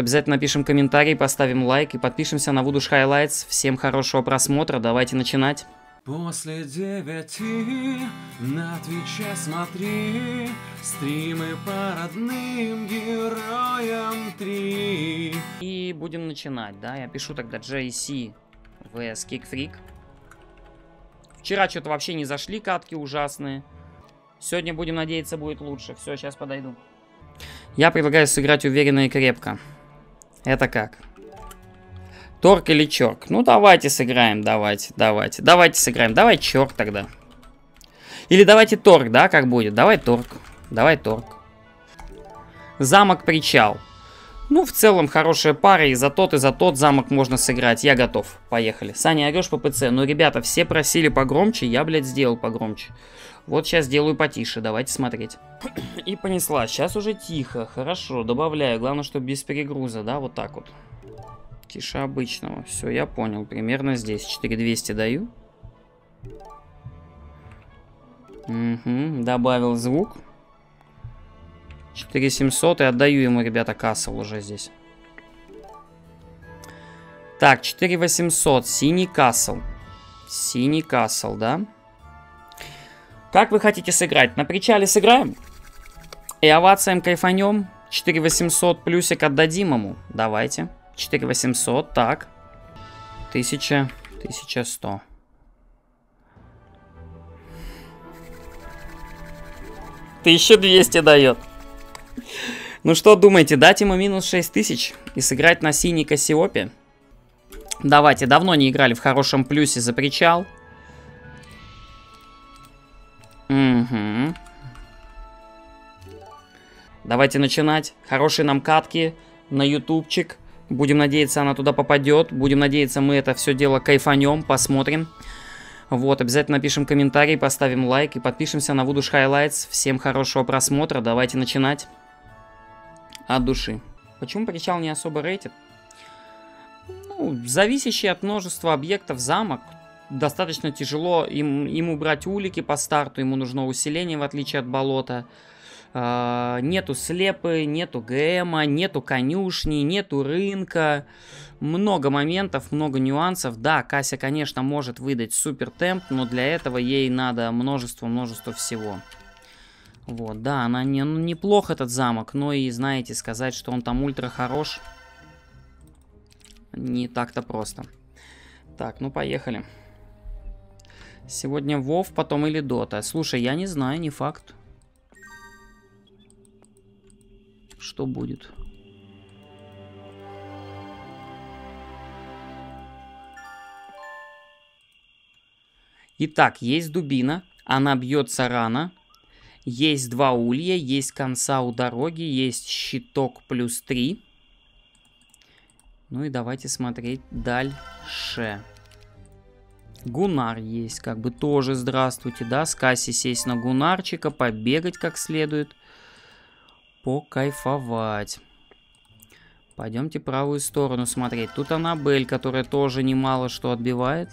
Обязательно напишем комментарий, поставим лайк и подпишемся на Вудуш Highlights. Всем хорошего просмотра, давайте начинать. После 9 на Твиче смотри стримы по родным героям 3. И будем начинать, да? Я пишу тогда JC vs Kickfreak. Вчера что-то вообще не зашли, катки ужасные. Сегодня, будем надеяться, будет лучше. Все, сейчас подойду. Я предлагаю сыграть уверенно и крепко. Это как? Торг или черк? Ну, давайте сыграем, давайте сыграем. Давай черк тогда. Или давайте торг, да, как будет? Давай торг, Замок-причал. Ну, в целом, хорошая пара, и за тот замок можно сыграть. Я готов, поехали. Саня, орешь по ПЦ? Ну, ребята, все просили погромче, я, блядь, сделал погромче. Вот сейчас сделаю потише, давайте смотреть. И понесла, сейчас уже тихо, хорошо, добавляю. Главное, чтобы без перегруза, да, вот так вот. Тише обычного, все, я понял, примерно здесь. 4200 даю. Угу, добавил звук. 4700 и отдаю ему, ребята, кассел уже здесь. Так, 4800, синий кассел. Синий кассел, да? Как вы хотите сыграть? На причале сыграем? И овациям кайфанем. 4800 плюсик отдадим ему. Давайте. 4800, так. 1000, 1100. Тысяча 200 дает. Ну что думаете, дать ему минус 6000 и сыграть на синий Кассиопе? Давайте, давно не играли в хорошем плюсе за причал. Угу. Давайте начинать. Хорошие нам катки на ютубчик. Будем надеяться, она туда попадет. Будем надеяться, мы это все дело кайфанем, посмотрим. Вот, обязательно напишем комментарий, поставим лайк и подпишемся на Вудуш Highlights. Всем хорошего просмотра, давайте начинать. От души. Почему причал не особо рейтит? Ну, зависящий от множества объектов замок. Достаточно тяжело ему брать улики по старту, ему нужно усиление, в отличие от болота. Нету слепы, нету ГМа, нету конюшни, нету рынка. Много моментов, много нюансов. Да, Кася, конечно, может выдать супер темп, но для этого ей надо множество всего. Вот, да, она неплох этот замок, но и, знаете, сказать, что он там ультра хорош, не так-то просто. Так, ну поехали. Сегодня Вов, потом или Дота. Слушай, я не знаю, не факт. Что будет? Итак, есть дубина, она бьется рано. Есть два улья, есть конца у дороги, есть щиток плюс 3. Ну и давайте смотреть дальше. Гунар есть, как бы тоже здравствуйте, да? С Касси сесть на гунарчика, побегать как следует. Покайфовать. Пойдемте правую сторону смотреть. Тут Анабель, которая тоже немало что отбивает.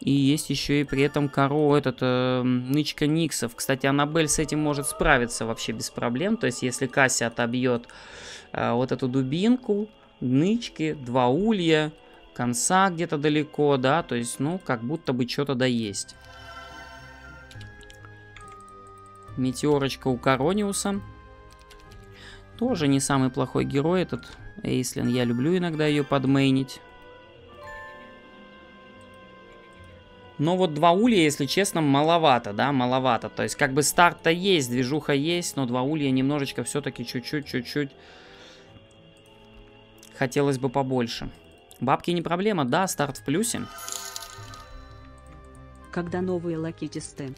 И есть еще и при этом коро, этот нычка Никсов. Кстати, Анабель с этим может справиться вообще без проблем. То есть, если Кася отобьет вот эту дубинку, нычки, два улья, конца где-то далеко, да, то есть, ну, как будто бы что-то да есть. Метеорочка у Корониуса. Тоже не самый плохой герой этот Эйслин. Я люблю иногда ее подмейнить. Но вот два улья, если честно, маловато, да, маловато. То есть как бы старт-то есть, движуха есть, но два улья немножечко все-таки чуть-чуть. Хотелось бы побольше. Бабки не проблема, да, старт в плюсе. Когда новые лаки-тесты?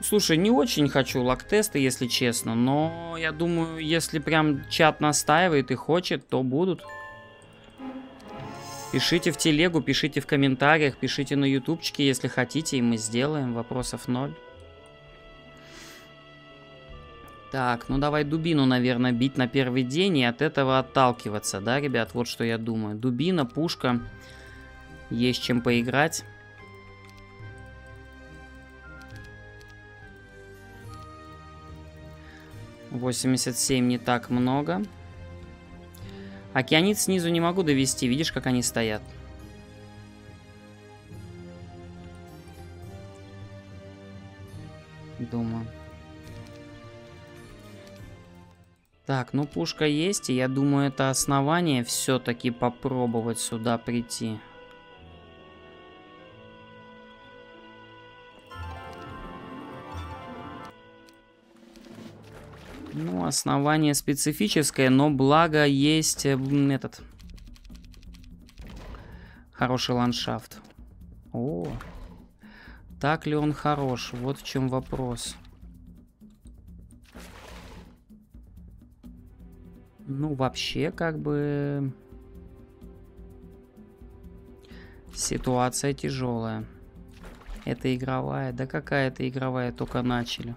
Слушай, не очень хочу лак-тесты, если честно, но я думаю, если прям чат настаивает и хочет, то будут. Пишите в телегу, пишите в комментариях, пишите на ютубчике, если хотите, и мы сделаем. Вопросов 0. Так, ну давай дубину, наверное, бить на первый день и от этого отталкиваться, да, ребят? Вот что я думаю. Дубина, пушка, есть чем поиграть. 87 не так много. Океанит снизу не могу довести. Видишь, как они стоят. Думаю. Так, ну пушка есть, и я думаю, это основание все-таки попробовать сюда прийти. Ну, основание специфическое, но благо есть этот хороший ландшафт. О, так ли он хорош? Вот в чем вопрос. Ну, вообще, как бы ситуация тяжелая. Это игровая. Да какая это игровая, только начали.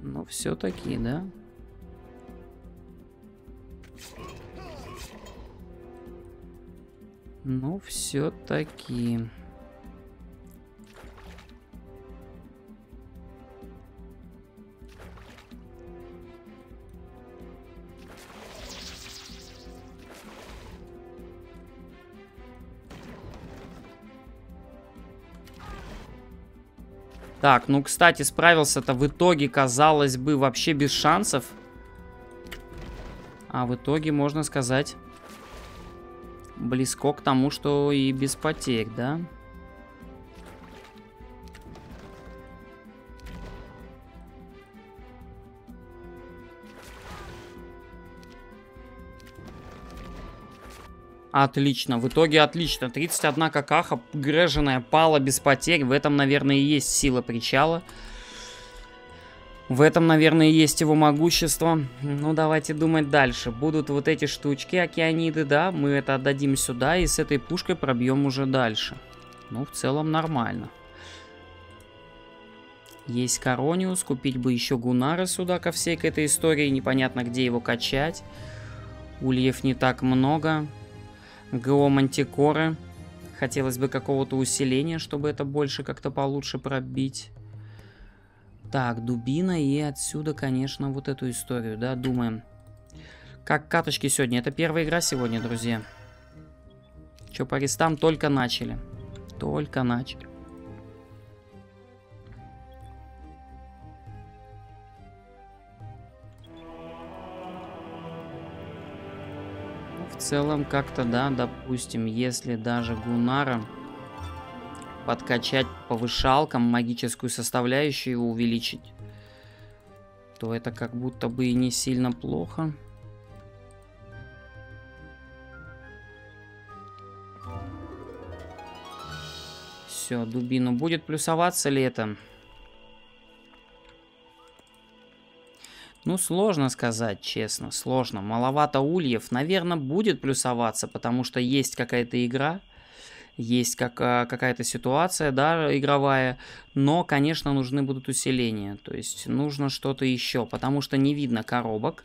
Ну, все-таки, да? Ну, все-таки. Так, ну, кстати, справился-то в итоге, казалось бы, вообще без шансов. А в итоге, можно сказать, близко к тому, что и без потерь, да? Отлично, в итоге отлично. 31 какаха, греженная, пала без потерь. В этом, наверное, и есть сила причала. В этом, наверное, и есть его могущество. Ну, давайте думать дальше. Будут вот эти штучки, океаниды, да? Мы это отдадим сюда и с этой пушкой пробьем уже дальше. Ну, в целом нормально. Есть Корониус, купить бы еще Гунара сюда ко всей к этой истории. Непонятно, где его качать. Ульев не так много. ГО Мантикоры. Хотелось бы какого-то усиления, чтобы это больше как-то получше пробить. Так, дубина и отсюда, конечно, вот эту историю, да, думаем. Как каточки сегодня. Это первая игра сегодня, друзья. Че, по рестам только начали. Только начали. В целом как-то, да, допустим, если даже Гунара подкачать повышалкам, магическую составляющую увеличить, то это как будто бы и не сильно плохо. Все, дубину будет плюсоваться ли это? Ну, сложно сказать, честно, сложно. Маловато ульев, наверное, будет плюсоваться, потому что есть какая-то игра, есть какая-то ситуация, да, игровая, но, конечно, нужны будут усиления, то есть нужно что-то еще, потому что не видно коробок,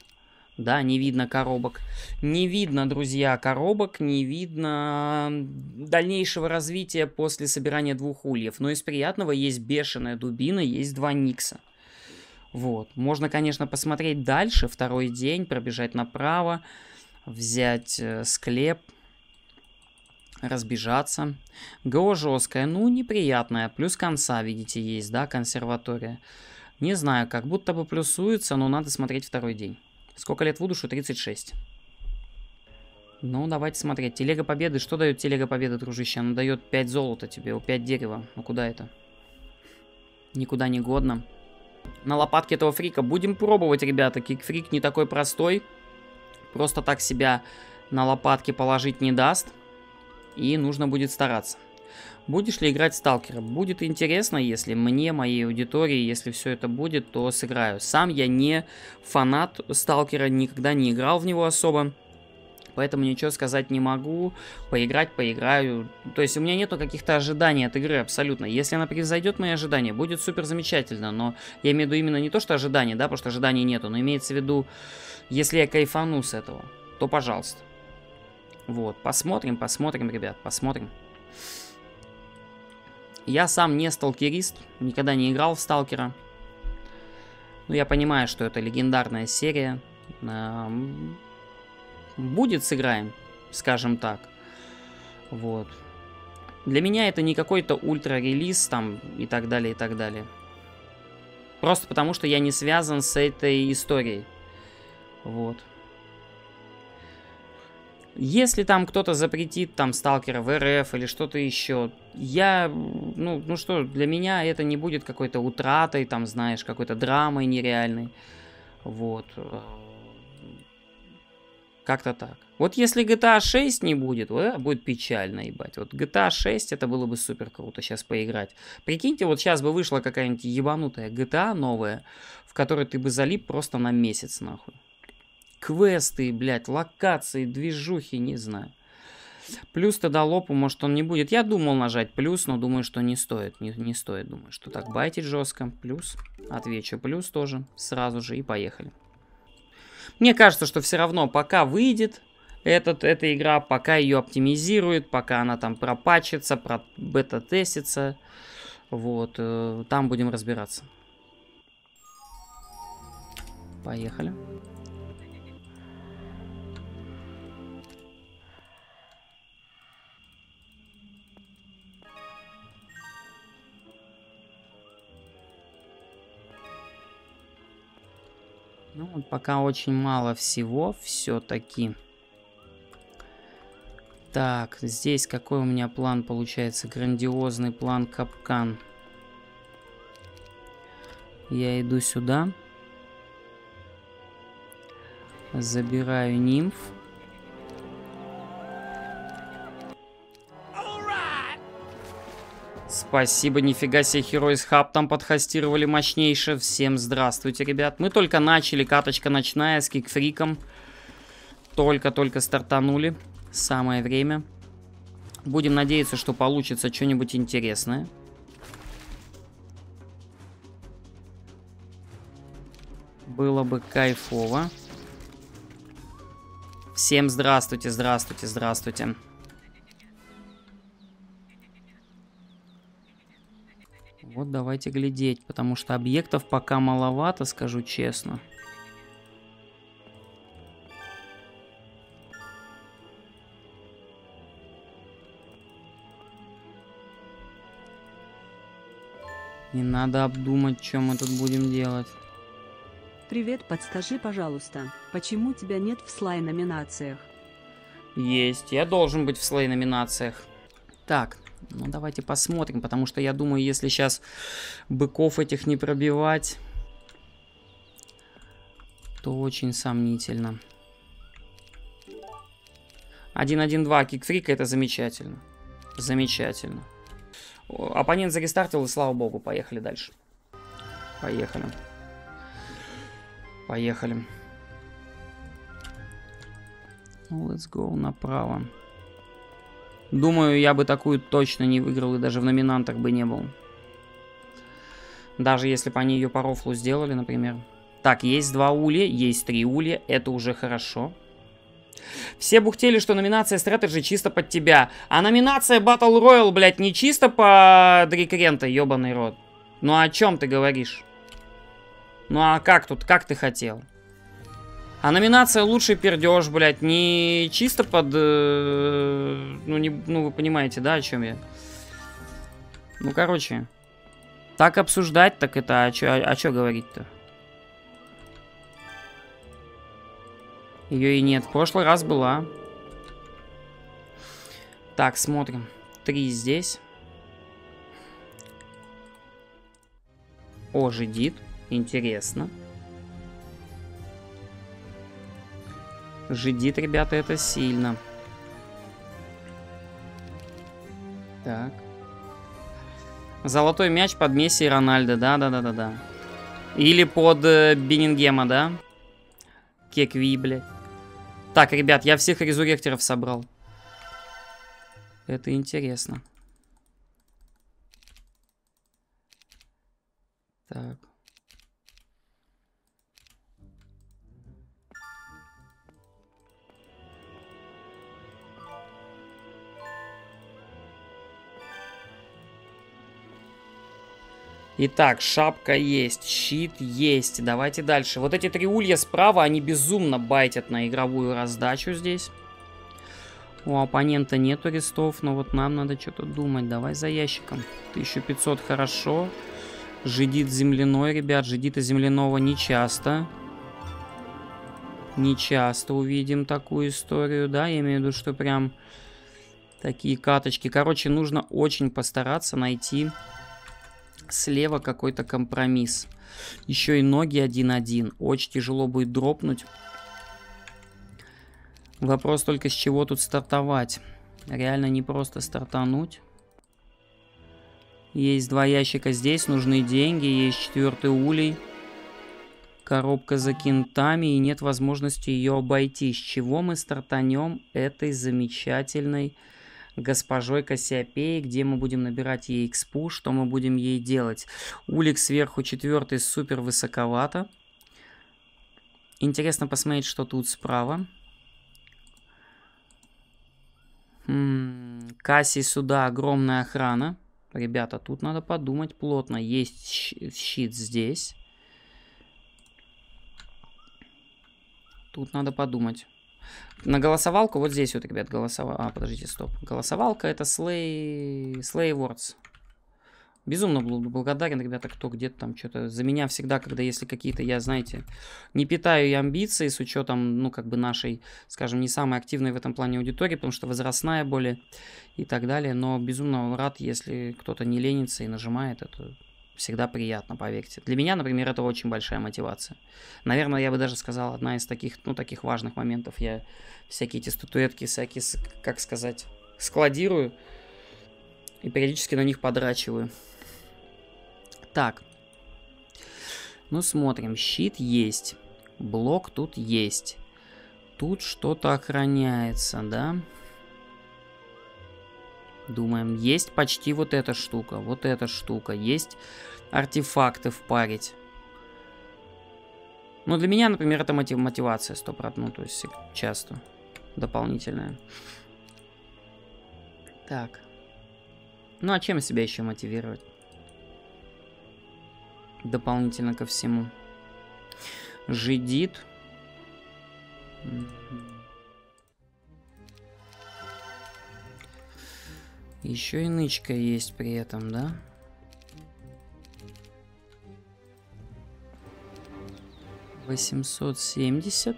да, не видно коробок, не видно, друзья, коробок, не видно дальнейшего развития после собирания двух ульев, но из приятного есть бешеная дубина, есть два Никса. Вот. Можно, конечно, посмотреть дальше, второй день, пробежать направо, взять склеп, разбежаться. ГО жесткая, ну, неприятная. Плюс конца, видите, есть, да, консерватория. Не знаю, как будто бы плюсуется, но надо смотреть второй день. Сколько лет Вудушу? 36. Ну, давайте смотреть. Телега победы. Что дает телега победы, дружище? Она дает 5 золота тебе, 5 дерева. Ну, куда это? Никуда не годно. На лопатке этого фрика будем пробовать, ребята. Кикфрик не такой простой. Просто так себя на лопатке положить не даст. И нужно будет стараться. Будешь ли играть в сталкера? Будет интересно, если мне, моей аудитории, если все это будет, то сыграю. Сам я не фанат сталкера, никогда не играл в него особо. Поэтому ничего сказать не могу. Поиграть, поиграю. То есть у меня нету каких-то ожиданий от игры абсолютно. Если она превзойдет мои ожидания, будет супер замечательно. Но я имею в виду именно не то, что ожидания, да, потому что ожиданий нету. Но имеется в виду, если я кайфану с этого, то пожалуйста. Вот, посмотрим, ребят, посмотрим. Я сам не сталкерист, никогда не играл в Сталкера. Но я понимаю, что это легендарная серия. Будет, сыграем, скажем так. Вот. Для меня это не какой-то ультра-релиз там и так далее, и так далее. Просто потому, что я не связан с этой историей. Вот. Если там кто-то запретит там Сталкера в РФ или что-то еще, я, ну что, для меня это не будет какой-то утратой, там, знаешь, какой-то драмой нереальной. Вот. Как-то так. Вот если GTA 6 не будет, вот это будет печально, ебать. Вот GTA 6, это было бы супер круто сейчас поиграть. Прикиньте, вот сейчас бы вышла какая-нибудь ебанутая GTA новая, в которой ты бы залип просто на месяц, нахуй. Квесты, блядь, локации, движухи, не знаю. Плюс тогда лопу, может, он не будет. Я думал нажать плюс, но думаю, что не стоит. Не стоит, думаю, что так байтить жестко. Плюс. Отвечу плюс тоже. Сразу же и поехали. Мне кажется, что все равно пока выйдет эта игра, пока ее оптимизирует, пока она там пропатчится, бета-тестится. Вот. Там будем разбираться. Поехали. Ну, пока очень мало всего все-таки. Так, здесь какой у меня план получается? Грандиозный план капкан. Я иду сюда. Забираю нимф. Спасибо, нифига себе, Heroes Hub там подхостировали мощнейше. Всем здравствуйте, ребят. Мы только начали, каточка ночная с Kickfreak'ом. Только-только стартанули. Самое время. Будем надеяться, что получится что-нибудь интересное. Было бы кайфово. Всем здравствуйте, здравствуйте, здравствуйте. Вот давайте глядеть, потому что объектов пока маловато, скажу честно. И надо обдумать, что мы тут будем делать. Привет, подскажи, пожалуйста, почему тебя нет в слай-номинациях? Есть, я должен быть в слай-номинациях. Так. Ну, давайте посмотрим, потому что я думаю, если сейчас быков этих не пробивать, то очень сомнительно. 1-1-2 Kickfreak, это замечательно. Замечательно. Оппонент зарестартил, и слава богу, поехали дальше. Поехали. Поехали. Let's go направо. Думаю, я бы такую точно не выиграл и даже в номинантах бы не был. Даже если бы они ее по рофлу сделали, например. Так, есть 2 улья, есть 3 улья, это уже хорошо. Все бухтели, что номинация Strategy чисто под тебя. А номинация Battle Royale, блядь, не чисто под Рекрента, ебаный рот. Ну о чем ты говоришь? Ну а как тут, как ты хотел? А номинация «Лучший пердеж», блядь, не чисто под... Ну, вы понимаете, да, о чем я? Ну, короче. Так обсуждать, так это... А чё говорить-то? Ее и нет. В прошлый раз была. Так, смотрим. 3 здесь. О, жидит. Интересно. Жидит, ребята, это сильно. Так. Золотой мяч под Месси и Рональдо. Да. Или под Беннингема, да? Кекви, блядь. Так, ребят, я всех резуректоров собрал. Это интересно. Так. Итак, шапка есть, щит есть. Давайте дальше. Вот эти три улья справа, они безумно байтят на игровую раздачу здесь. У оппонента нету рестов, но вот нам надо что-то думать. Давай за ящиком. 1500, хорошо. Жидит земляной, ребят. Жидита земляного нечасто. Нечасто увидим такую историю, да? Я имею в виду, что прям такие каточки. Короче, нужно очень постараться найти... Слева какой-то компромисс. Еще и ноги 1-1. Очень тяжело будет дропнуть. Вопрос только, с чего тут стартовать. Реально не просто стартануть. Есть два ящика здесь, нужны деньги. Есть четвертый улей. Коробка за кентами. И нет возможности ее обойти. С чего мы стартанем этой замечательной... госпожой Кассиопеи, где мы будем набирать ей экспу, что мы будем ей делать. Улик сверху четвертый супер высоковато. Интересно посмотреть, что тут справа. Касси сюда, огромная охрана. Ребята, тут надо подумать плотно. Есть щит здесь. Тут надо подумать. На голосовалку вот здесь вот, ребят, голосовалка. А, подождите, стоп. Голосовалка — это Slay Words. Безумно благодарен, ребята, кто где-то там что-то... За меня всегда, когда если какие-то, я, знаете, не питаю я амбиции с учетом, ну, как бы нашей, скажем, не самой активной в этом плане аудитории, потому что возрастная более и так далее. Но безумно рад, если кто-то не ленится и нажимает это. Всегда приятно, поверьте. Для меня, например, это очень большая мотивация. Наверное, я бы даже сказал, одна из таких, ну, таких важных моментов. Я всякие эти статуэтки, всякие, как сказать, складирую. И периодически на них подрачиваю. Так. Ну, смотрим. Щит есть. Блок тут есть. Тут что-то охраняется, да? Думаем, есть почти вот эта штука, вот эта штука. Есть артефакты впарить. Ну, для меня, например, это мотивация 100%. Ну, то есть часто дополнительная. Так. Ну, а чем себя еще мотивировать? Дополнительно ко всему. Жидит. Еще и нычка есть при этом, да? $870.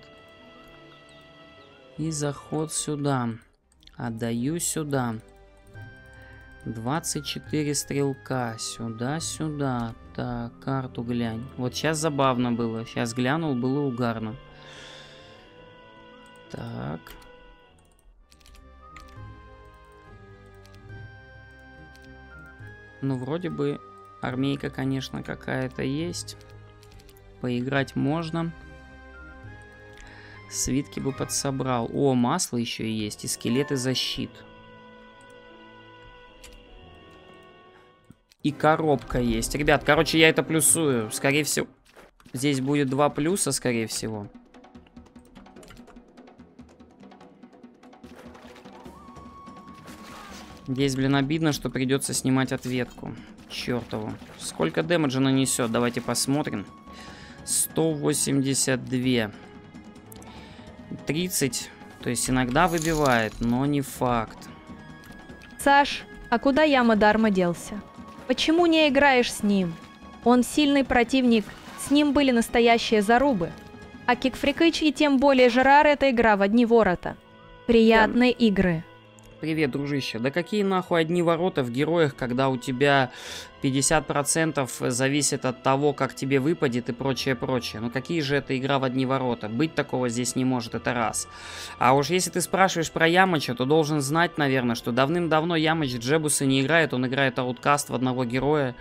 И заход сюда. Отдаю сюда. 24 стрелка. Сюда, сюда. Так, карту глянь. Вот сейчас забавно было. Сейчас глянул, было угарно. Так... Ну, вроде бы, армейка, конечно, какая-то есть. Поиграть можно. Свитки бы подсобрал. О, масло еще и есть. И скелеты защит. И коробка есть. Ребят, короче, я это плюсую. Скорее всего, здесь будет 2 плюса, скорее всего. Здесь, блин, обидно, что придется снимать ответку. Чертову. Сколько демеджа нанесет? Давайте посмотрим. 182. 30. То есть иногда выбивает, но не факт. Саш, а куда Ямадарма делся? Почему не играешь с ним? Он сильный противник. С ним были настоящие зарубы. А Kickfreak и тем более Жерар — это игра в одни ворота. Приятные игры. Привет, дружище. Да какие нахуй одни ворота в героях, когда у тебя 50% зависит от того, как тебе выпадет и прочее, прочее. Ну какие же это игра в одни ворота? Быть такого здесь не может, это раз. А уж если ты спрашиваешь про Ямыча, то должен знать, наверное, что давным-давно Ямыч Джебуса не играет. Он играет ауткаст в одного героя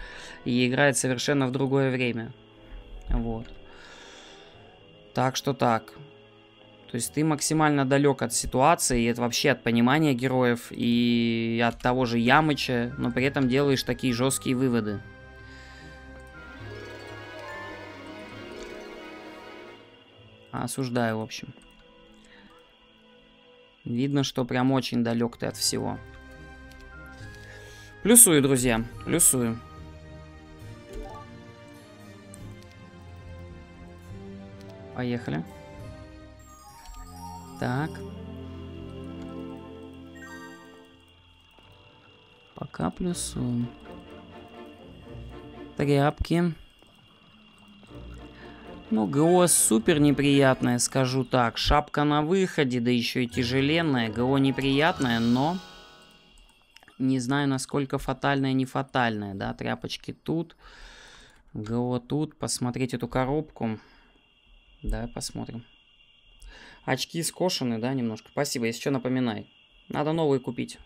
и играет совершенно в другое время. Вот. Так что так. То есть ты максимально далек от ситуации, и это вообще от понимания героев и от того же Ямыча, но при этом делаешь такие жесткие выводы. Осуждаю, в общем. Видно, что прям очень далек ты от всего. Плюсую, друзья, плюсую. Поехали. Так. Пока плюсую. Тряпки. Ну, ГО супер неприятное, скажу так. Шапка на выходе, да еще и тяжеленная. ГО неприятное, но не знаю, насколько фатальное, не фатальное. Да, тряпочки тут. ГО тут. Посмотреть эту коробку. Давай посмотрим. Очки скошены, да, немножко. Спасибо, если что, напоминай. Надо новые купить.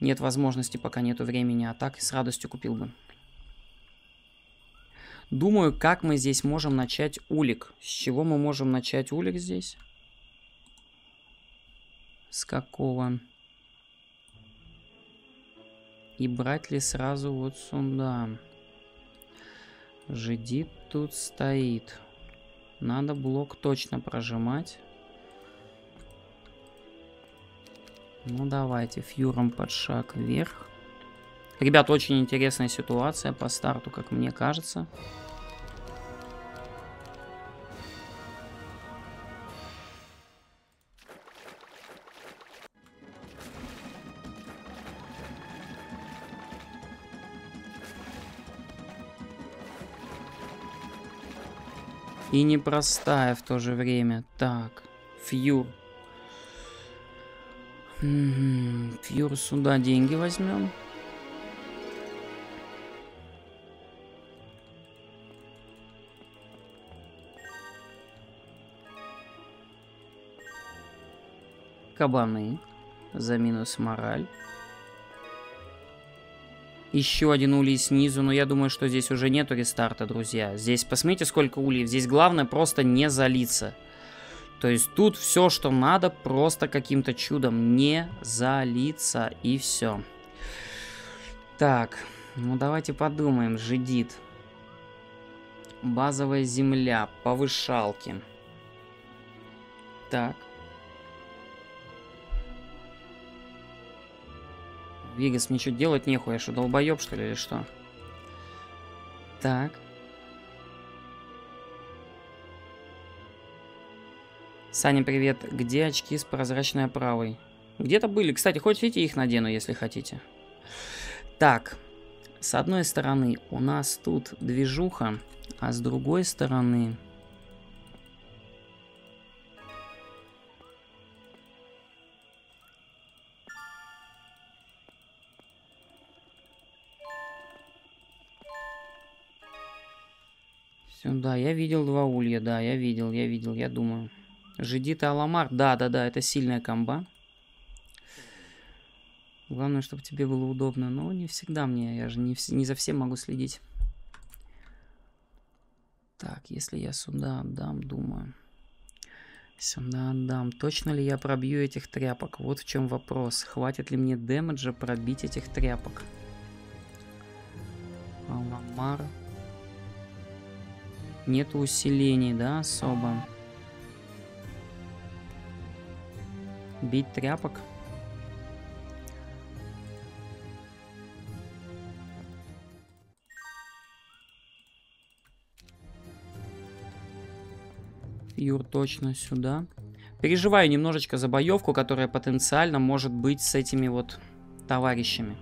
Нет возможности, пока нету времени, а так с радостью купил бы. Думаю, как мы здесь можем начать улик. С чего мы можем начать улик здесь? С какого? И брать ли сразу вот сюда? Жидит тут стоит. Надо блок точно прожимать. Ну, давайте фьюром под шаг вверх. Ребят, очень интересная ситуация по старту, как мне кажется. И непростая в то же время. Так, фьюр. Фьюр сюда деньги возьмем. Кабаны за минус мораль. Еще один улей снизу, но я думаю, что здесь уже нету рестарта, друзья. Здесь, посмотрите, сколько улей. Здесь главное просто не залиться. То есть тут все, что надо, просто каким-то чудом не залиться, и все. Так, ну давайте подумаем. Жидит. Базовая земля. Повышалки. Так. Вегас, мне что, делать нехуя? Я что, долбоеб, что ли, или что? Так. Саня, привет. Где очки с прозрачной оправой? Где-то были. Кстати, хотите, их надену, если хотите. Так. С одной стороны у нас тут движуха, а с другой стороны... Сюда, я видел два улья, да, я видел, я думаю. Жидит и Аламар, да, это сильная комба. Главное, чтобы тебе было удобно, но не всегда мне, я же не за всем могу следить. Так, если я сюда отдам, думаю. Сюда отдам. Точно ли я пробью этих тряпок? Вот в чем вопрос. Хватит ли мне демеджа пробить этих тряпок? Аламар... Нету усилений, да, особо. Бить тряпок. Юр точно сюда. Переживаю немножечко за боевку, которая потенциально может быть с этими вот товарищами.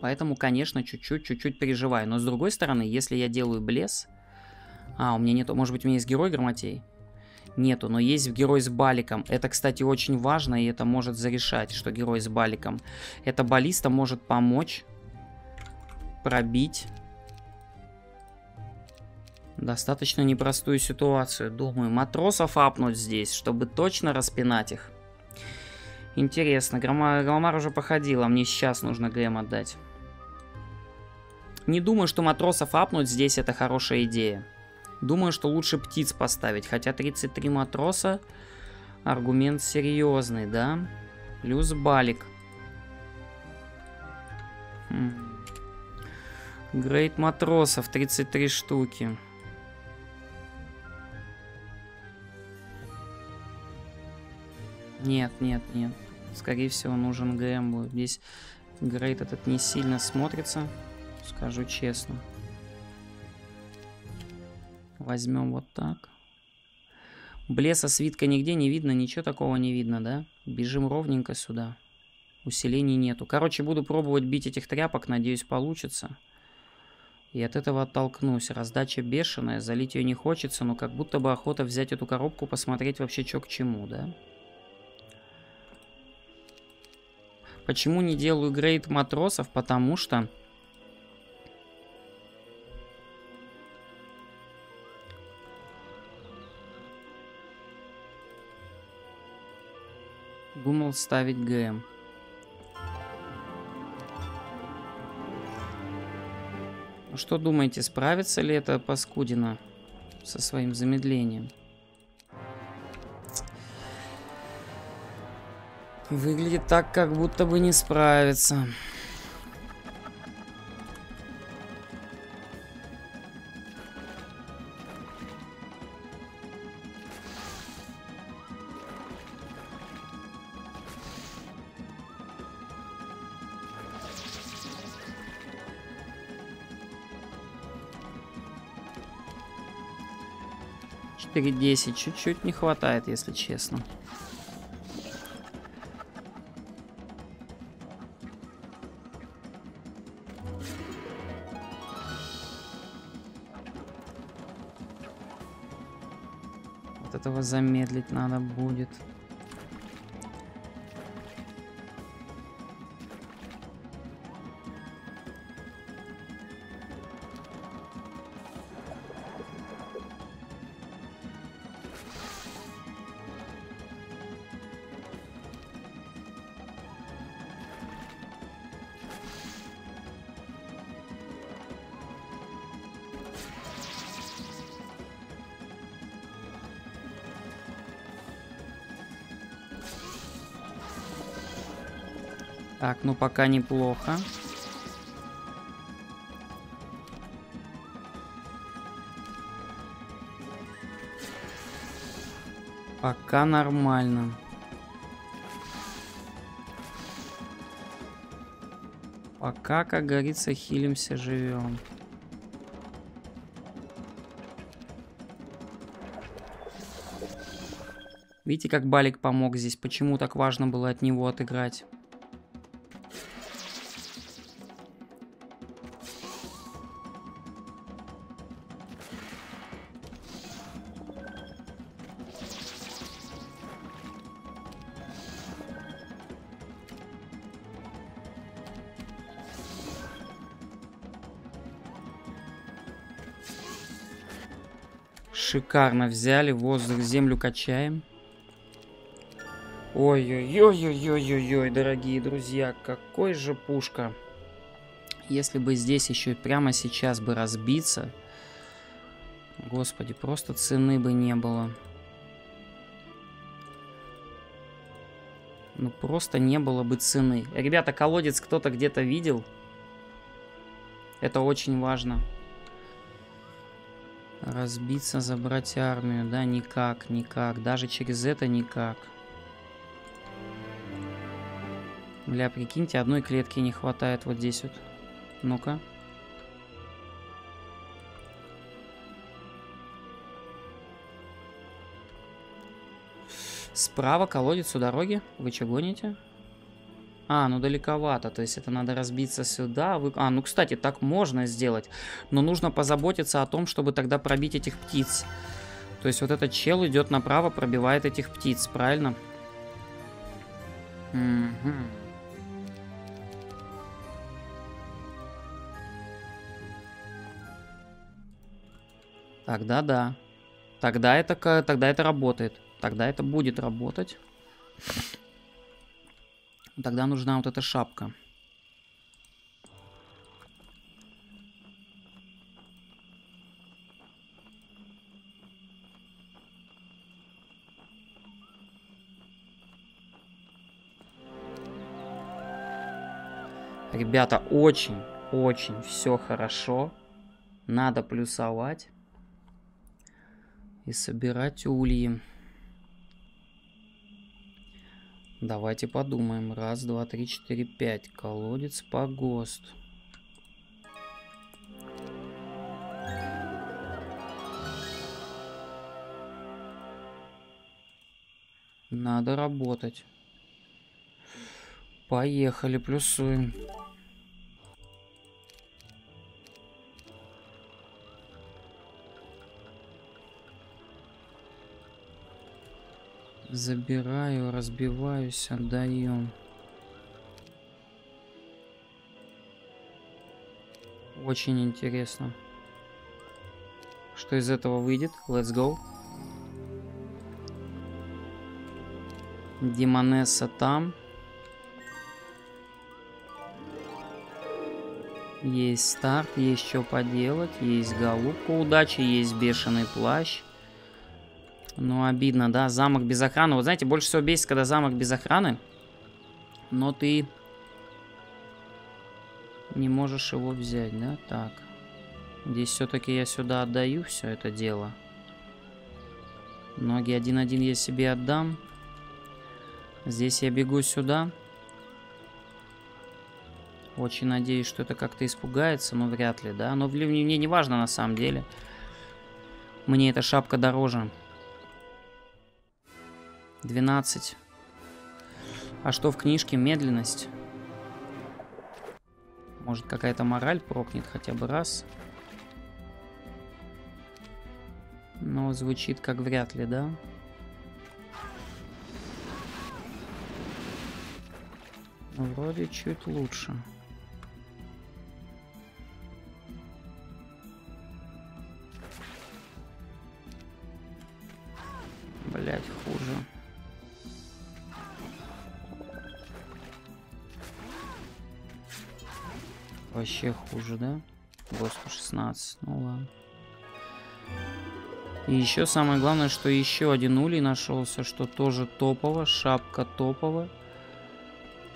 Поэтому, конечно, чуть-чуть переживаю. Но с другой стороны, если я делаю блесс... А, у меня нету. Может быть, у меня есть герой грамотей? Нету, но есть герой с баликом. Это, кстати, очень важно, и это может зарешать, что герой с баликом. Это баллиста может помочь пробить достаточно непростую ситуацию. Думаю, матросов апнуть здесь, чтобы точно распинать их. Интересно, Громар уже походил, а мне сейчас нужно ГМ отдать. Не думаю, что матросов апнуть здесь это хорошая идея. Думаю, что лучше птиц поставить, хотя 33 матроса. Аргумент серьезный, да? Плюс балик. Грейд матросов 33 штуки. Нет, нет, нет. Скорее всего, нужен ГМ будет. Здесь грейд этот не сильно смотрится, скажу честно. Возьмем вот так. Блеса свитка нигде не видно, ничего такого не видно, да? Бежим ровненько сюда. Усилений нету. Короче, буду пробовать бить этих тряпок, надеюсь, получится. И от этого оттолкнусь. Раздача бешеная, залить ее не хочется, но как будто бы охота взять эту коробку, посмотреть вообще, что к чему, да? Почему не делаю грейд матросов? Потому что... думал ставить ГМ. Что думаете, справится ли эта паскудина со своим замедлением? Выглядит так, как будто бы не справится. Теперь 10. Чуть-чуть не хватает, если честно. Вот этого замедлить надо будет. Так, ну пока неплохо. Пока нормально. Пока, как говорится, хилимся, живем. Видите, как балик помог здесь? Почему так важно было от него отыграть? Шикарно взяли, воздух, землю качаем. Ой-ой-ой-ой-ой-ой, дорогие друзья, какой же пушка. Если бы здесь еще и прямо сейчас бы разбиться, господи, просто цены бы не было. Ну просто не было бы цены. Ребята, колодец кто-то где-то видел? Это очень важно. Разбиться, забрать армию, да, никак, никак. Даже через это никак. Бля, прикиньте, одной клетки не хватает вот здесь вот. Ну-ка. Справа колодец у дороги. Вы что гоните? А, ну далековато, то есть это надо разбиться сюда. А, ну кстати, так можно сделать, но нужно позаботиться о том, чтобы тогда пробить этих птиц. То есть вот этот чел идет направо, пробивает этих птиц, правильно? Угу. Тогда да. Тогда это работает. Тогда это будет работать. Тогда нужна вот эта шапка. Ребята, очень все хорошо. Надо плюсовать и собирать ульи. Давайте подумаем. Раз, два, три, четыре, пять. Колодец, погост. Надо работать. Поехали, плюсуем. Забираю, разбиваюсь, отдаю. Очень интересно, что из этого выйдет. Let's go. Демонесса там. Есть старт, есть что поделать. Есть голубка удачи, есть бешеный плащ. Ну, обидно, да? Замок без охраны. Вот знаете, больше всего бесит, когда замок без охраны. Но ты не можешь его взять, да? Так. Здесь все-таки я сюда отдаю все это дело. Ноги 1-1 я себе отдам. Здесь я бегу сюда. Очень надеюсь, что это как-то испугается, но вряд ли, да? Но мне не важно на самом деле. Мне эта шапка дороже. 12. А что в книжке? Медленность. Может, какая-то мораль прокнет хотя бы раз. Но звучит как вряд ли, да? Вроде чуть лучше. Блять, хуже. Вообще хуже, да? Господи, 16. Ну ладно. И еще самое главное, что еще один улей нашелся, что тоже топово. Шапка топовая.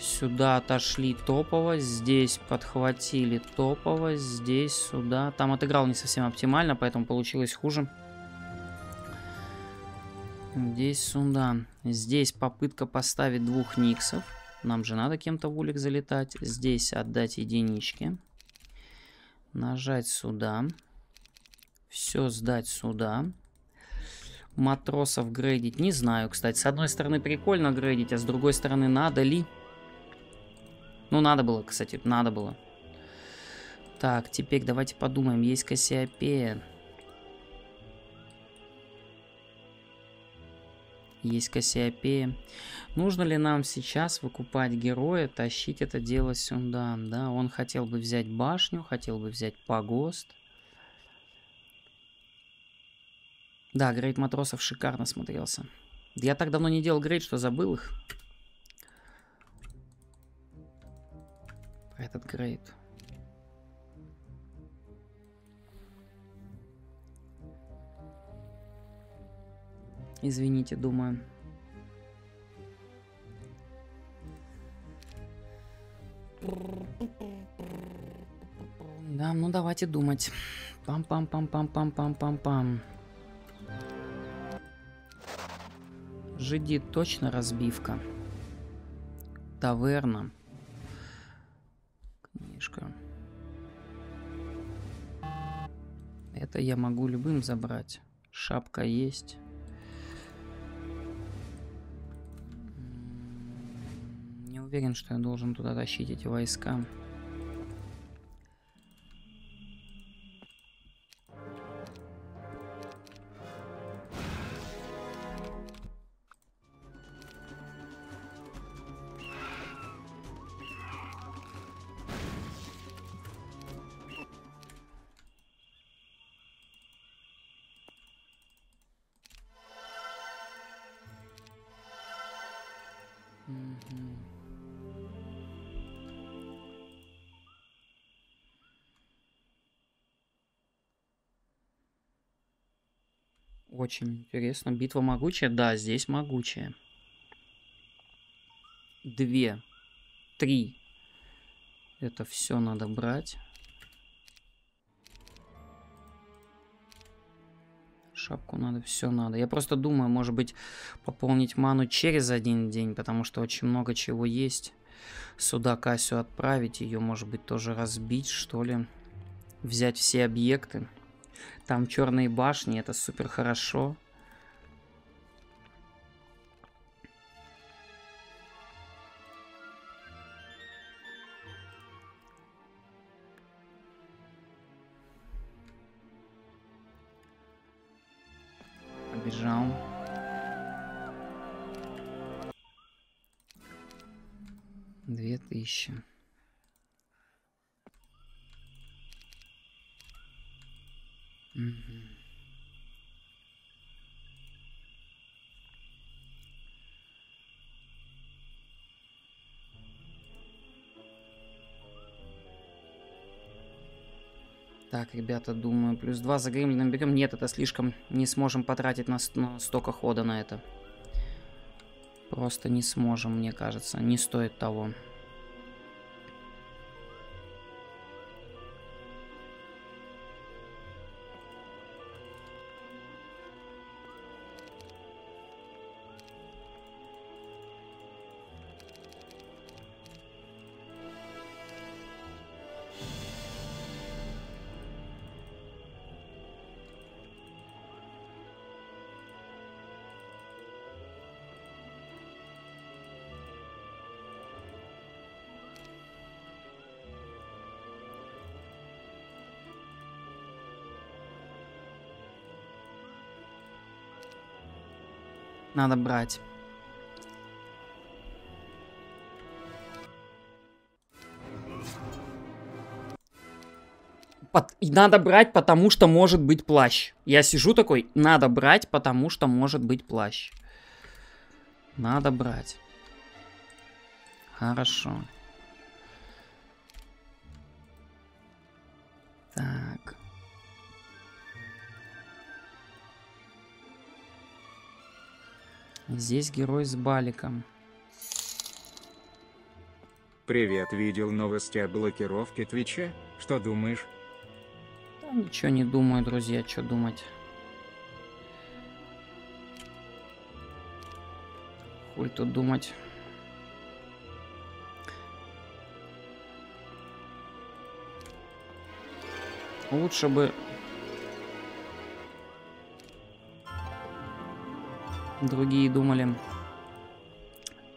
Сюда отошли топово, здесь подхватили топово, здесь, сюда. Там отыграл не совсем оптимально, поэтому получилось хуже. Здесь, сюда. Здесь попытка поставить двух никсов. Нам же надо кем-то в улик залетать. Здесь отдать единички. Нажать сюда. Все сдать сюда. Матросов грейдить не знаю, кстати. С одной стороны прикольно грейдить, а с другой стороны надо ли... Ну, надо было, кстати, надо было. Так, теперь давайте подумаем. Есть Кассиопея. Есть Кассиопея. Нужно ли нам сейчас выкупать героя, тащить это дело сюда? Да, он хотел бы взять башню, хотел бы взять погост. Да, грейд матросов шикарно смотрелся. Я так давно не делал грейд, что забыл их. Этот грейд. Извините, думаю. Да, ну давайте думать. Пам-пам-пам-пам-пам-пам-пам-пам. Жиди точно разбивка. Таверна. Это я могу любым забрать. Шапка есть. Не уверен, что я должен туда тащить эти войска. Очень интересно. Битва могучая? Да, здесь могучая. 2, 3, Это все надо брать. Шапку надо, все надо. Я просто думаю, может быть, пополнить ману через один день, потому что очень много чего есть. Сюда кассу отправить, ее, может быть, тоже разбить, что ли. Взять все объекты. Там черные башни, это супер хорошо. Побежал. Две 2000. Так, ребята, думаю, плюс 2 за гремлина берем. Нет, это слишком. Не сможем потратить на столько хода на это. Просто не сможем, мне кажется. Не стоит того. Надо брать. Надо брать, потому что может быть плащ. Я сижу такой, надо брать, потому что может быть плащ. Надо брать. Хорошо. Так. Здесь герой с баликом. Привет, видел новости о блокировке Твича? Что думаешь? Да, ничего не думаю, друзья, что думать. Хуй тут думать. Лучше бы... Другие думали.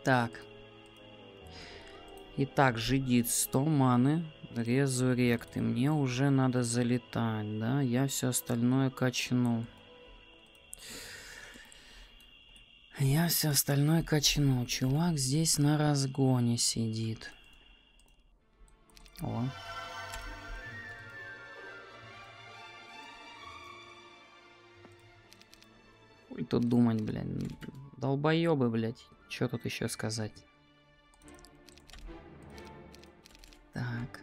Так. Итак, жидит 100 маны. Резуректы. Мне уже надо залетать, да? Я все остальное качну. Я все остальное качну. Чувак здесь на разгоне сидит. О. Тут думать, блядь. Долбоёбы, блядь. Чё тут еще сказать? Так.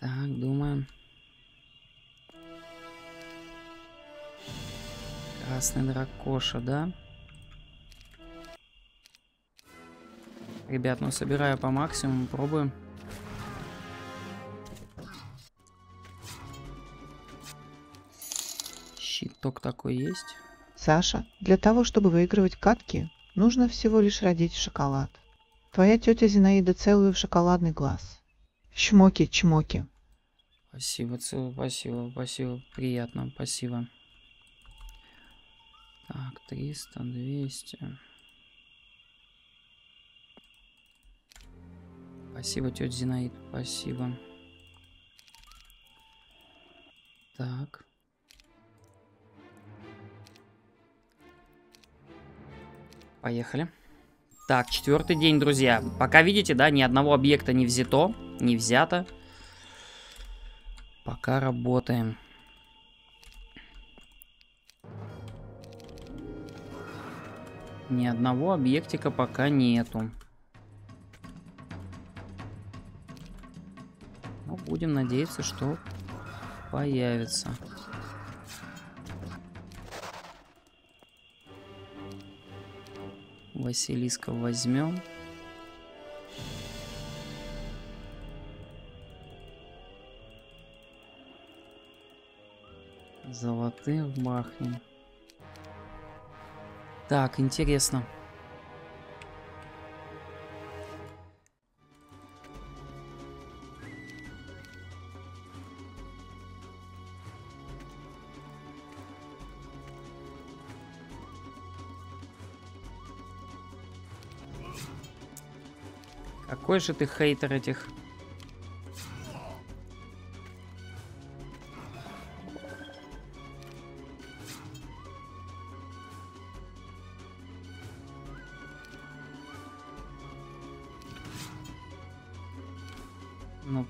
Так, думаем. Красный дракоша, да? Ребят, ну собираю по максимуму, пробуем. Щиток такой есть. Саша, для того, чтобы выигрывать катки, нужно всего лишь родить шоколад. Твоя тетя Зинаида целую в шоколадный глаз. Чмоки-чмоки. Спасибо, спасибо, спасибо. Приятно, спасибо. Так, 300, 200. Спасибо, тетя Зинаида, спасибо. Так. Поехали. Так, 4-й день, друзья. Пока видите, да, ни одного объекта не взято, не взято. Пока работаем. Ни одного объектика пока нету. Но будем надеяться, что появится. Василиска возьмем. Золотых бахнем. Так, интересно. Какой же ты хейтер этих...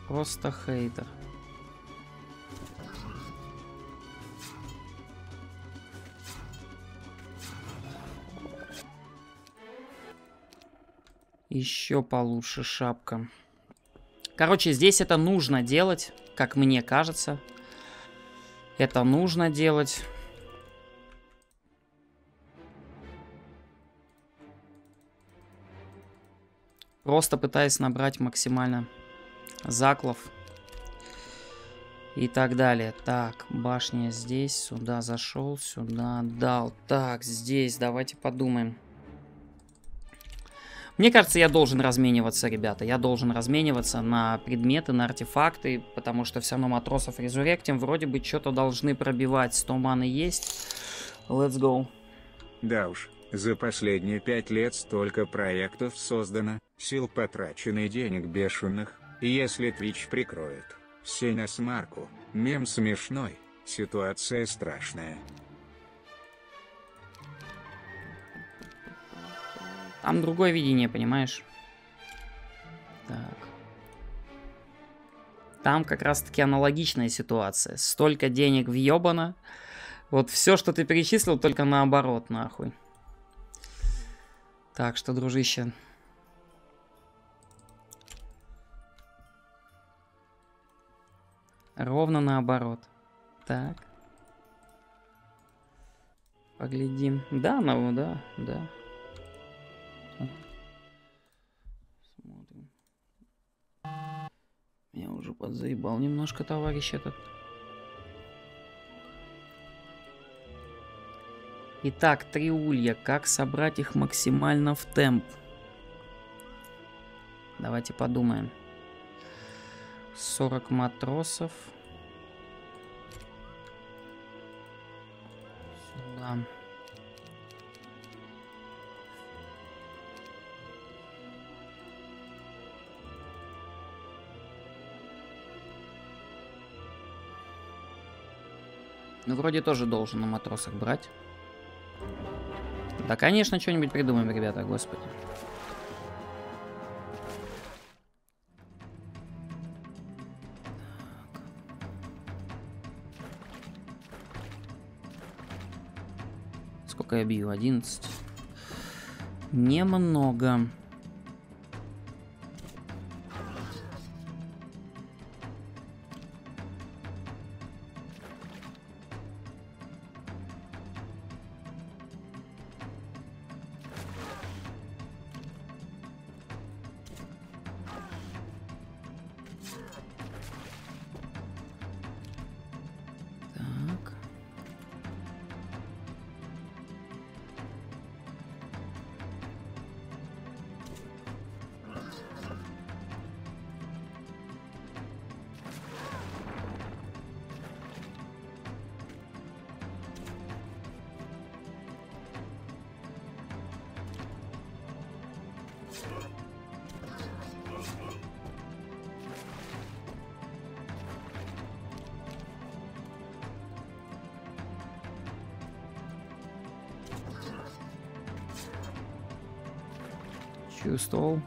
Просто хейтер. Еще получше шапка. Короче, здесь это нужно делать, как мне кажется. Это нужно делать. Просто пытаясь набрать максимально... заклов и так далее. Так, башня здесь, сюда зашел, сюда дал. Так, здесь давайте подумаем. Мне кажется, я должен размениваться, ребята. Я должен размениваться на предметы, на артефакты, потому что все равно матросов резуректим. Вроде бы что-то должны пробивать. 100 маны есть. Let's go. Да уж, за последние 5 лет столько проектов создано, сил потрачено и денег бешеных. Если Твич прикроет, все на смарку, мем смешной, ситуация страшная. Там другое видение, понимаешь? Так. Там как раз-таки аналогичная ситуация. Столько денег въебано. Вот все, что ты перечислил, только наоборот, нахуй. Так что, дружище... Ровно наоборот. Так. Поглядим. Да, ну да, да. Смотрим. Я уже подзаебал немножко, товарищ этот. Итак, 3 улья. Как собрать их максимально в темп? Давайте подумаем. 40 матросов. Сюда. Ну, вроде тоже должен на матросах брать. Да, конечно, что-нибудь придумаем, ребята, господи. Я бью 11. Немного. Чувствовал.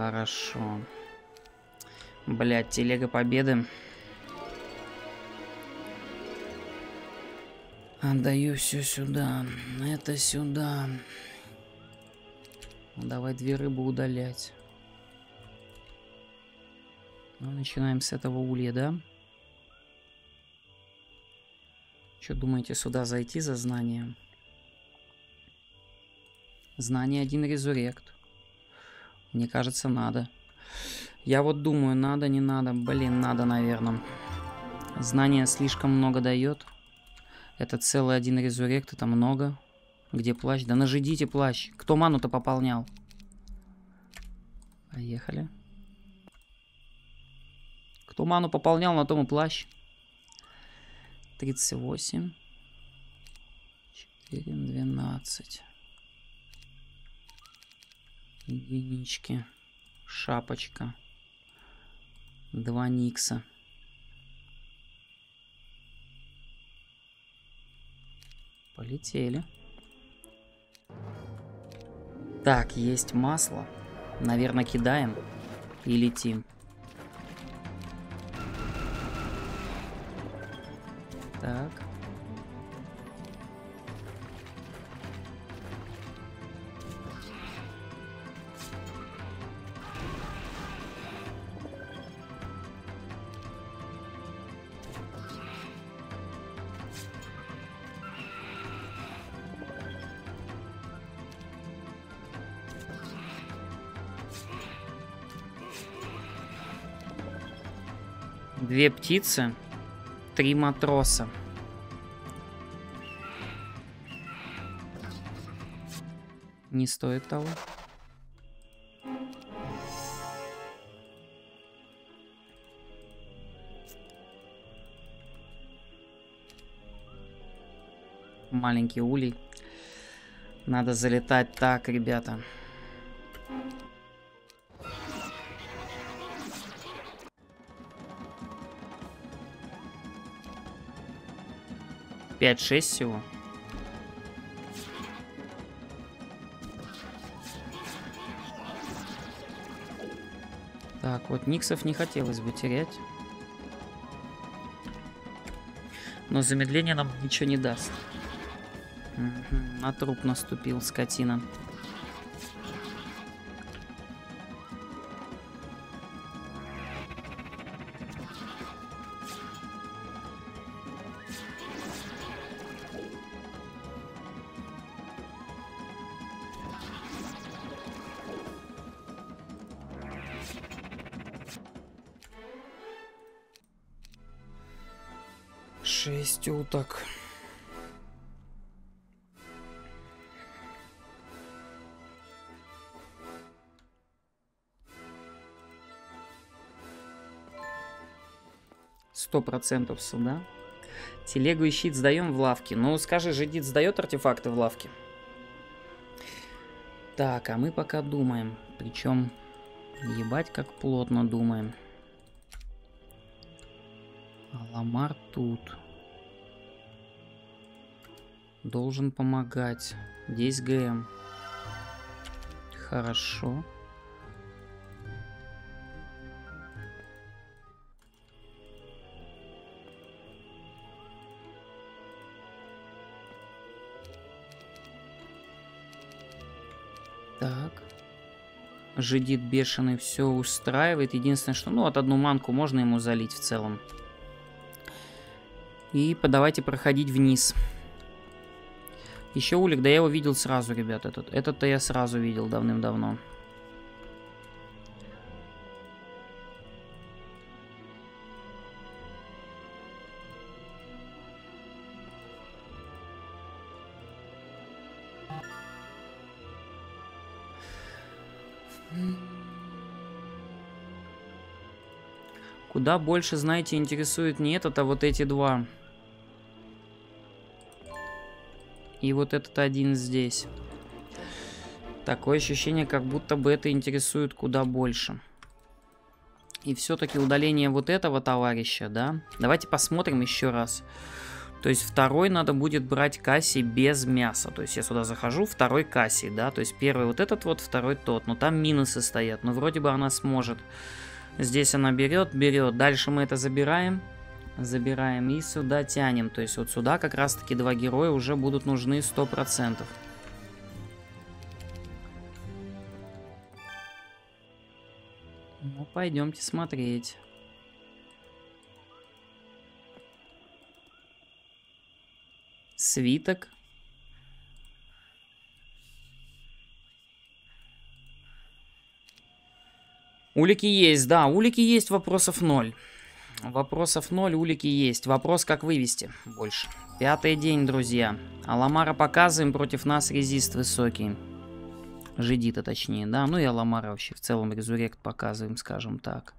Хорошо. Блядь, телега победы. Отдаю все сюда. Это сюда. Давай две рыбы удалять. Ну, начинаем с этого улья, да? Что думаете, сюда зайти за знание? Знание 1 резурект. Мне кажется, надо. Я вот думаю, надо, не надо. Блин, надо, наверное. Знание слишком много дает. Это целый 1 резурект, это много. Где плащ? Да нажидите плащ. Кто ману-то пополнял? Поехали. Кто ману пополнял, на том и плащ. 38. 4, 12. Единички. Шапочка. 2 никса. Полетели. Так, есть масло. Наверное, кидаем и летим. Так. Две птицы, 3 матроса. Не стоит того. Маленький улей. Надо залетать так, ребята. Пять, 6 всего. Так, вот никсов не хотелось бы терять. Но замедление нам ничего не даст. Угу, на труп наступил, скотина. Так. Сто 100% сюда. Телегу и щит сдаем в лавке. Ну, скажи, жидит сдает артефакты в лавке? Так, а мы пока думаем. Причем, ебать, как плотно думаем. Аламар тут. Должен помогать. Здесь ГМ. Хорошо. Так. Жидит бешеный все устраивает. Единственное, что... Ну, вот одну манку можно ему залить в целом. И давайте проходить вниз. Еще улик, да я его видел сразу, ребят. Этот-то я сразу видел давным-давно. Куда больше, знаете, интересует не этот, а вот эти два. И вот этот один здесь. Такое ощущение, как будто бы это интересует куда больше. И все-таки удаление вот этого товарища, да? Давайте посмотрим еще раз. То есть второй надо будет брать касси без мяса. То есть я сюда захожу, второй касси, да. То есть первый вот этот вот, второй тот. Но там минусы стоят, но вроде бы она сможет. Здесь она берет, берет. Дальше мы это забираем. Забираем и сюда тянем. То есть вот сюда как раз таки два героя уже будут нужны 100%. Ну, пойдемте смотреть. Свиток. Улики есть, да, улики есть, вопросов ноль. Вопросов ноль, улики есть. Вопрос, как вывести больше. Пятый день, друзья. Аламара показываем, против нас резист высокий. Жидита, точнее, да. Ну и Аламара вообще в целом резурект показываем, скажем так.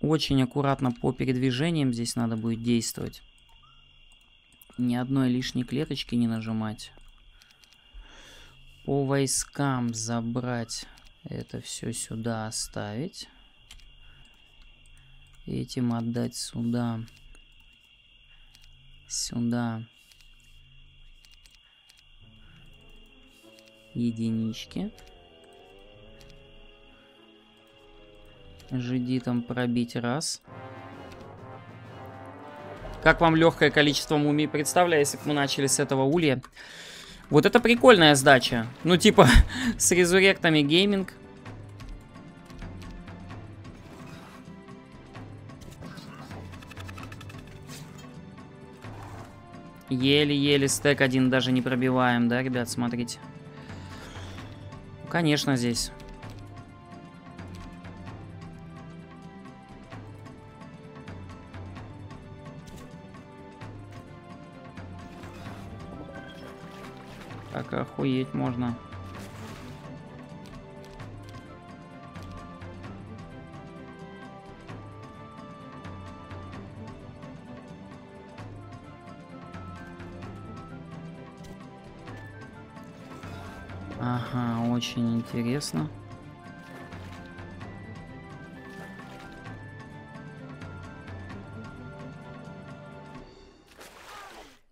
Очень аккуратно по передвижениям здесь надо будет действовать. Ни одной лишней клеточки не нажимать. По войскам забрать это все сюда, оставить. Этим отдать сюда. Сюда. Единички. Жидитом пробить раз. Как вам легкое количество мумий? Представляю, если бы мы начали с этого улья. Вот это прикольная сдача. Ну, типа, с резуректами гейминг. Еле-еле стэк один даже не пробиваем, да, ребят, смотрите. Конечно, здесь. Так охуеть можно. Ага, очень интересно.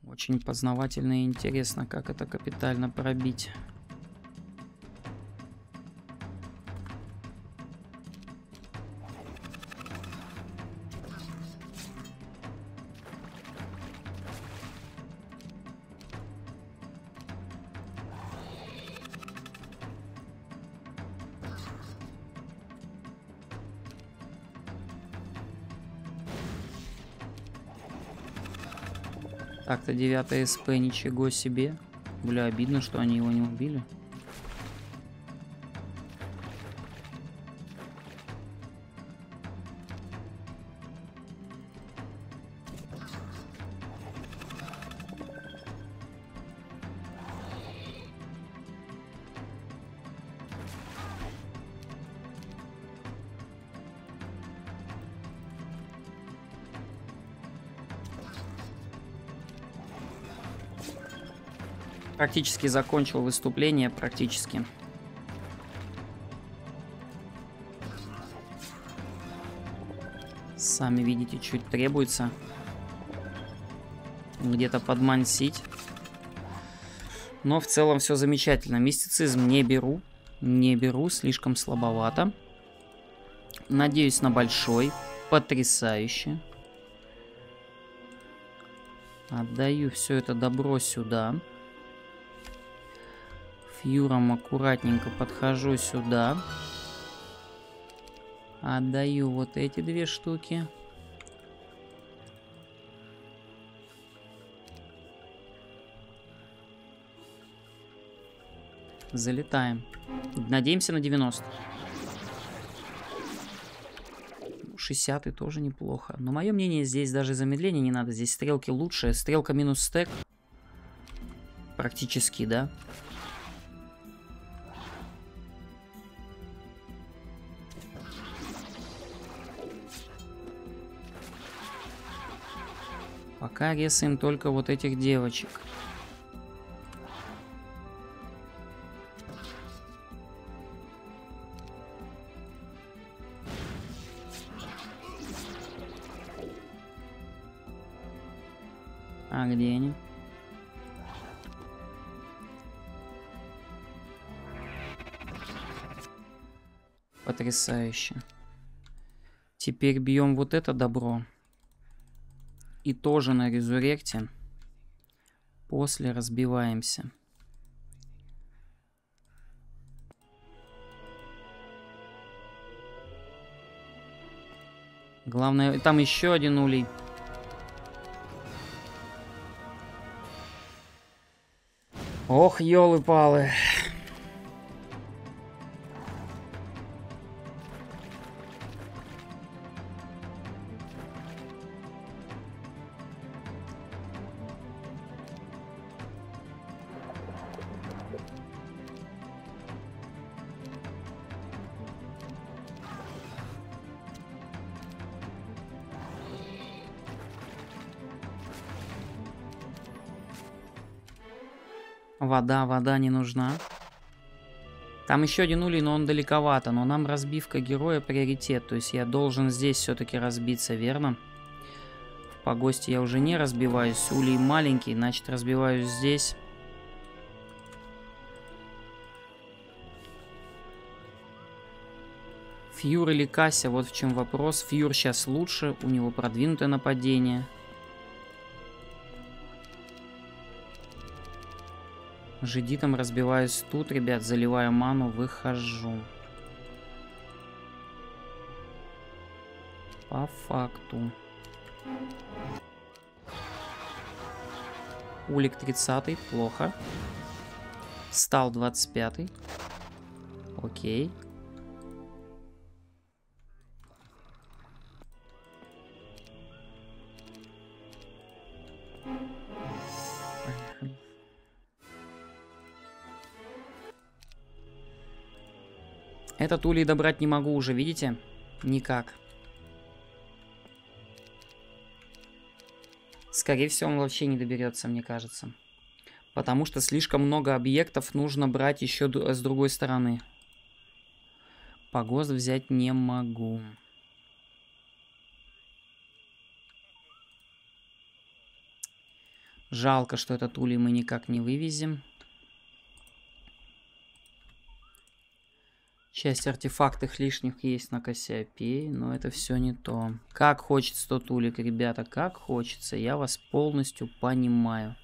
Очень познавательно и интересно, как это капитально пробить. Так-то 9 СП, ничего себе. Бля, обидно, что они его не убили. Практически закончил выступление, практически. Сами видите, чуть требуется. Где-то подмансить. Но в целом все замечательно. Мистицизм не беру. Не беру, слишком слабовато. Надеюсь на большой. Потрясающе. Отдаю все это добро сюда. Фьюром аккуратненько подхожу сюда. Отдаю вот эти две штуки. Залетаем. Надеемся на 90. 60 тоже неплохо. Но мое мнение, здесь даже замедление не надо. Здесь стрелки лучше. Стрелка минус стэк. Практически, да? Пока рисуем только вот этих девочек. А где они? Потрясающе. Теперь бьем вот это добро. И тоже на резуректе. После разбиваемся. Главное, там еще один улей. Ох, елы-палы. Вода, вода не нужна. Там еще один улей, но он далековато. Но нам разбивка героя приоритет. То есть я должен здесь все-таки разбиться, верно? В погосте я уже не разбиваюсь. Улей маленький, значит разбиваюсь здесь. Фьюр или Кася, вот в чем вопрос. Фьюр сейчас лучше, у него продвинутое нападение. Жидитом разбиваюсь тут, ребят, заливаю ману, выхожу. По факту. Улик 30-й, плохо. Стал 25-й. Окей. Этот улей добрать не могу уже, видите? Никак. Скорее всего, он вообще не доберется, мне кажется. Потому что слишком много объектов нужно брать еще с другой стороны. Погост взять не могу. Жалко, что этот улей мы никак не вывезем. Часть артефактов лишних есть на Кассиопее, но это все не то. Как хочется тот улик, ребята, как хочется. Я вас полностью понимаю.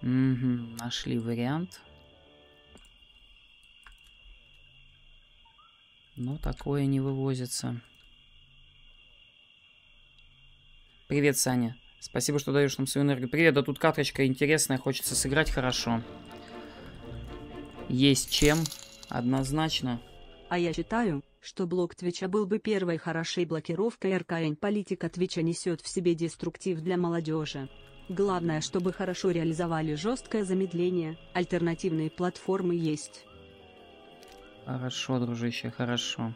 Угу, нашли вариант. Но такое не вывозится. Привет, Саня. Спасибо, что даешь нам свою энергию. Привет, да тут карточка интересная, хочется сыграть хорошо. Есть чем, однозначно. А я считаю, что блок Твича был бы первой хорошей блокировкой РКН. Политика Твича несет в себе деструктив для молодежи. Главное, чтобы хорошо реализовали жесткое замедление. Альтернативные платформы есть. Хорошо, дружище, хорошо.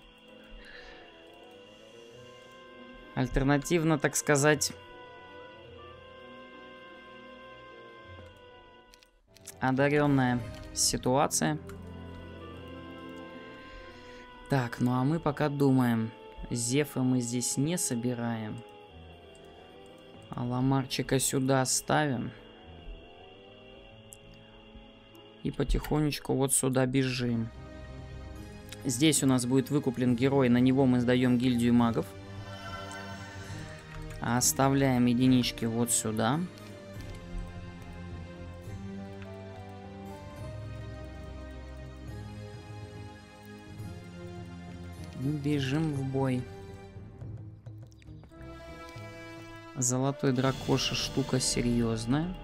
Альтернативно, так сказать... Одаренная ситуация. Так, ну а мы пока думаем. Зефа мы здесь не собираем. А Ламарчика сюда ставим. И потихонечку вот сюда бежим. Здесь у нас будет выкуплен герой. На него мы сдаем гильдию магов. Оставляем единички вот сюда. Бежим в бой. Золотой дракоша штука серьезная.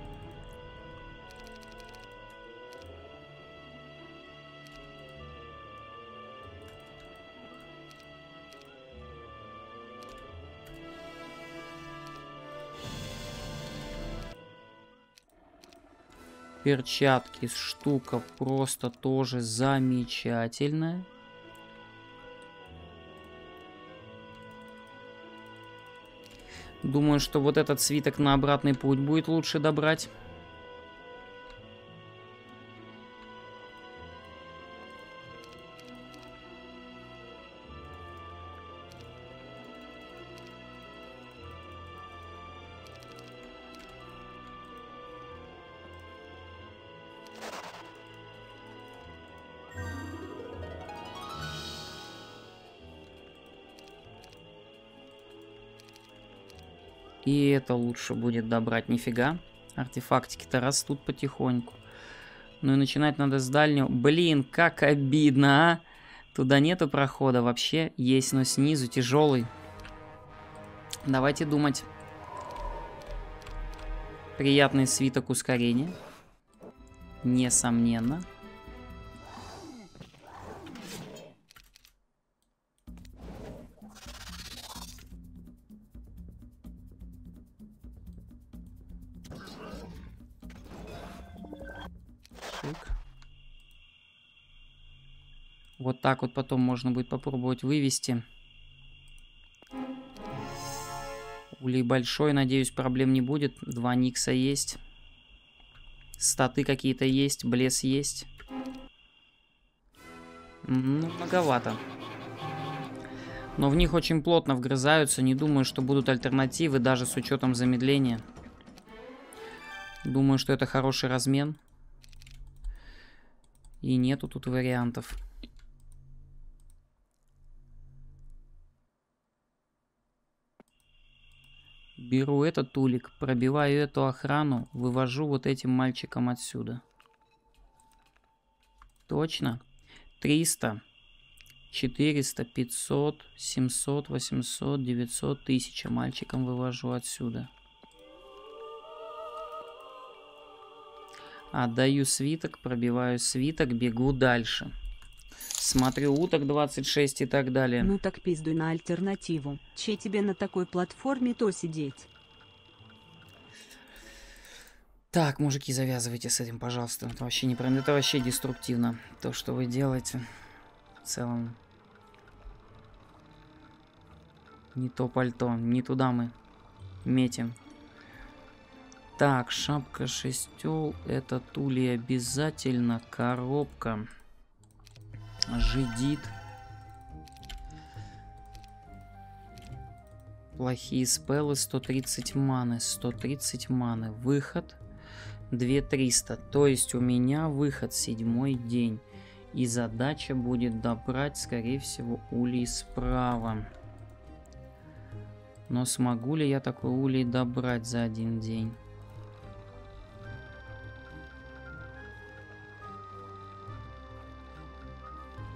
Перчатки штука просто тоже замечательная. Думаю, что вот этот свиток на обратный путь будет лучше добрать. И это лучше будет добрать. Нифига. Артефактики-то растут потихоньку. Ну и начинать надо с дальнего. Блин, как обидно, а! Туда нету прохода вообще. Есть, но снизу тяжелый. Давайте думать. Приятный свиток ускорения. Несомненно. Вот так вот потом можно будет попробовать вывести. Улей большой, надеюсь, проблем не будет. 2 никса есть. Статы какие-то есть, блес есть. Ну, многовато. Но в них очень плотно вгрызаются. Не думаю, что будут альтернативы, даже с учетом замедления. Думаю, что это хороший размен. И нету тут вариантов. Беру этот улик, пробиваю эту охрану, вывожу вот этим мальчиком отсюда. Точно. 300, 400, 500, 700, 800, 900, 1000 мальчиком вывожу отсюда. Отдаю свиток, пробиваю свиток, бегу дальше. Смотрю, уток 26 и так далее. Ну так пиздуй на альтернативу. Че тебе на такой платформе то сидеть? Так, мужики, завязывайте с этим, пожалуйста. Это вообще не правильно. Это вообще деструктивно. То, что вы делаете. В целом. Не то пальто. Не туда мы метим. Так, шапка шестел. Это тули обязательно. Коробка. Жидит. Плохие спеллы. 130 маны. 130 маны. Выход. 2300. То есть у меня выход 7-й день. И задача будет добрать, скорее всего, улей справа. Но смогу ли я такой улей добрать за один день?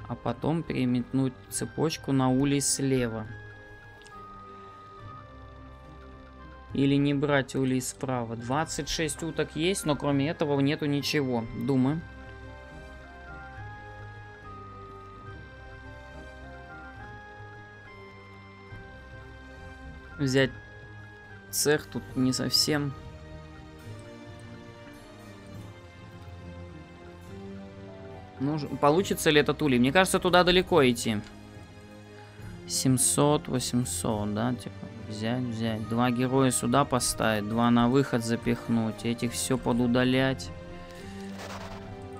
А потом переметнуть цепочку на улей слева. Или не брать улей справа. 26 уток есть, но кроме этого нету ничего. Думаем. Взять цех тут не совсем... Ну, получится ли этот улей? Мне кажется, туда далеко идти. 700, 800, да? Типа, взять, взять. 2 героя сюда поставить, 2 на выход запихнуть. Этих все подудалять.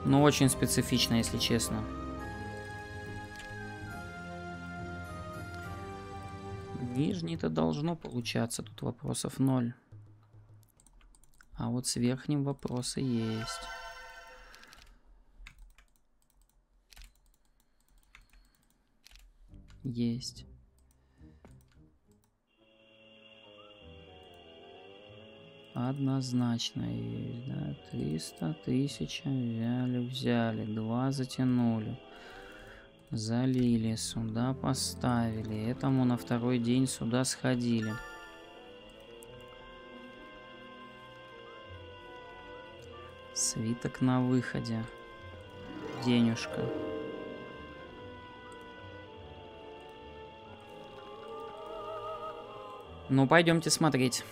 Ну, очень специфично, если честно. Нижний-то должно получаться. Тут вопросов 0. А вот с верхним вопросы есть. Есть. Однозначно. 300, 1000 взяли, взяли. 2 затянули. Залили. Сюда поставили. Этому на 2-й день сюда сходили. Свиток на выходе. Денежка. Ну, пойдемте смотреть.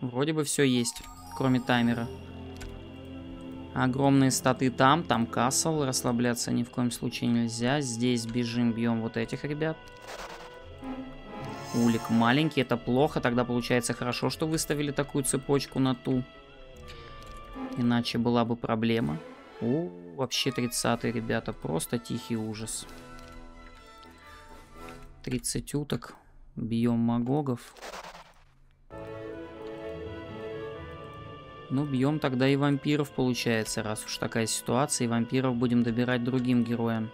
Вроде бы все есть, кроме таймера. Огромные статы там, там касл. Расслабляться ни в коем случае нельзя. Здесь бежим, бьем вот этих ребят. Улик маленький, это плохо. Тогда получается хорошо, что выставили такую цепочку на ту. Иначе была бы проблема. О, вообще 30-е, ребята. Просто тихий ужас. 30 уток. Бьем магогов. Ну, бьем тогда и вампиров, получается. Раз уж такая ситуация, и вампиров будем добирать другим героям.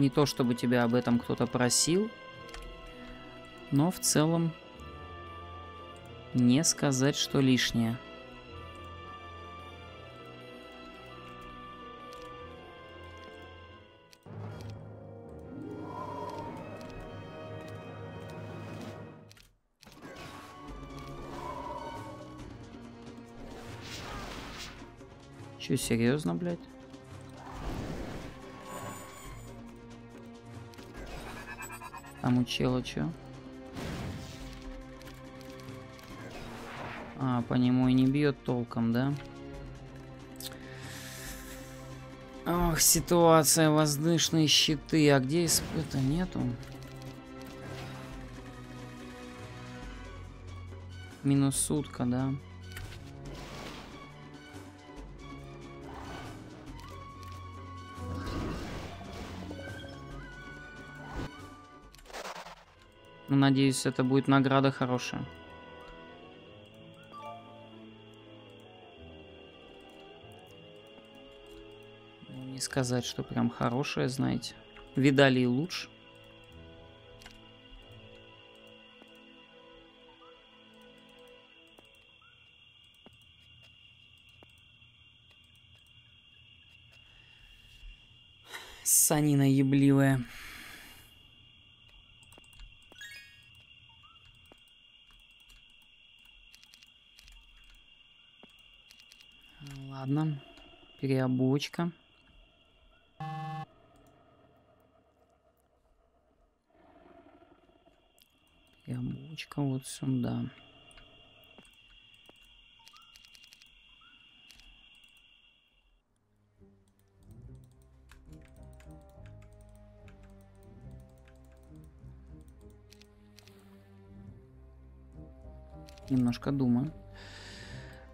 Не то, чтобы тебя об этом кто-то просил, но в целом не сказать, что лишнее. Че, серьезно, блядь? Там у чела че? А, по нему и не бьет толком, да? Ох, ситуация, воздушные щиты. А где испыта нету? Минус сутка, да? Надеюсь, это будет награда хорошая. Не сказать, что прям хорошая, знаете. Видали и лучше. Санина ебливая. Ладно, переобучка. Переобучка вот сюда. Немножко думаю.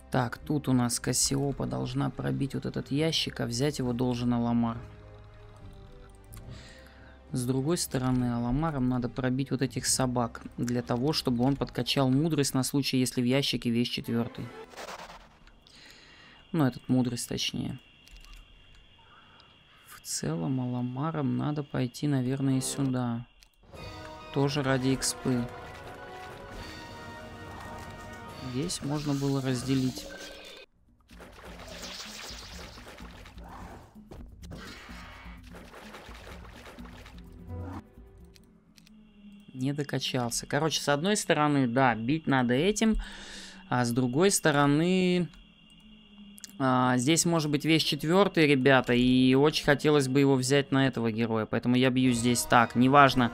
Так, тут у нас Кассиопа должна пробить вот этот ящик, а взять его должен Аламар. С другой стороны, Аламаром надо пробить вот этих собак, для того, чтобы он подкачал мудрость на случай, если в ящике весь четвертый. Ну, этот мудрость точнее. В целом, Аламаром надо пойти, наверное, и сюда. Тоже ради экспы. Здесь можно было разделить. Не докачался. Короче, с одной стороны, да, бить надо этим. А с другой стороны... здесь может быть весь четвертый, ребята, и очень хотелось бы его взять на этого героя, поэтому я бью здесь так, неважно.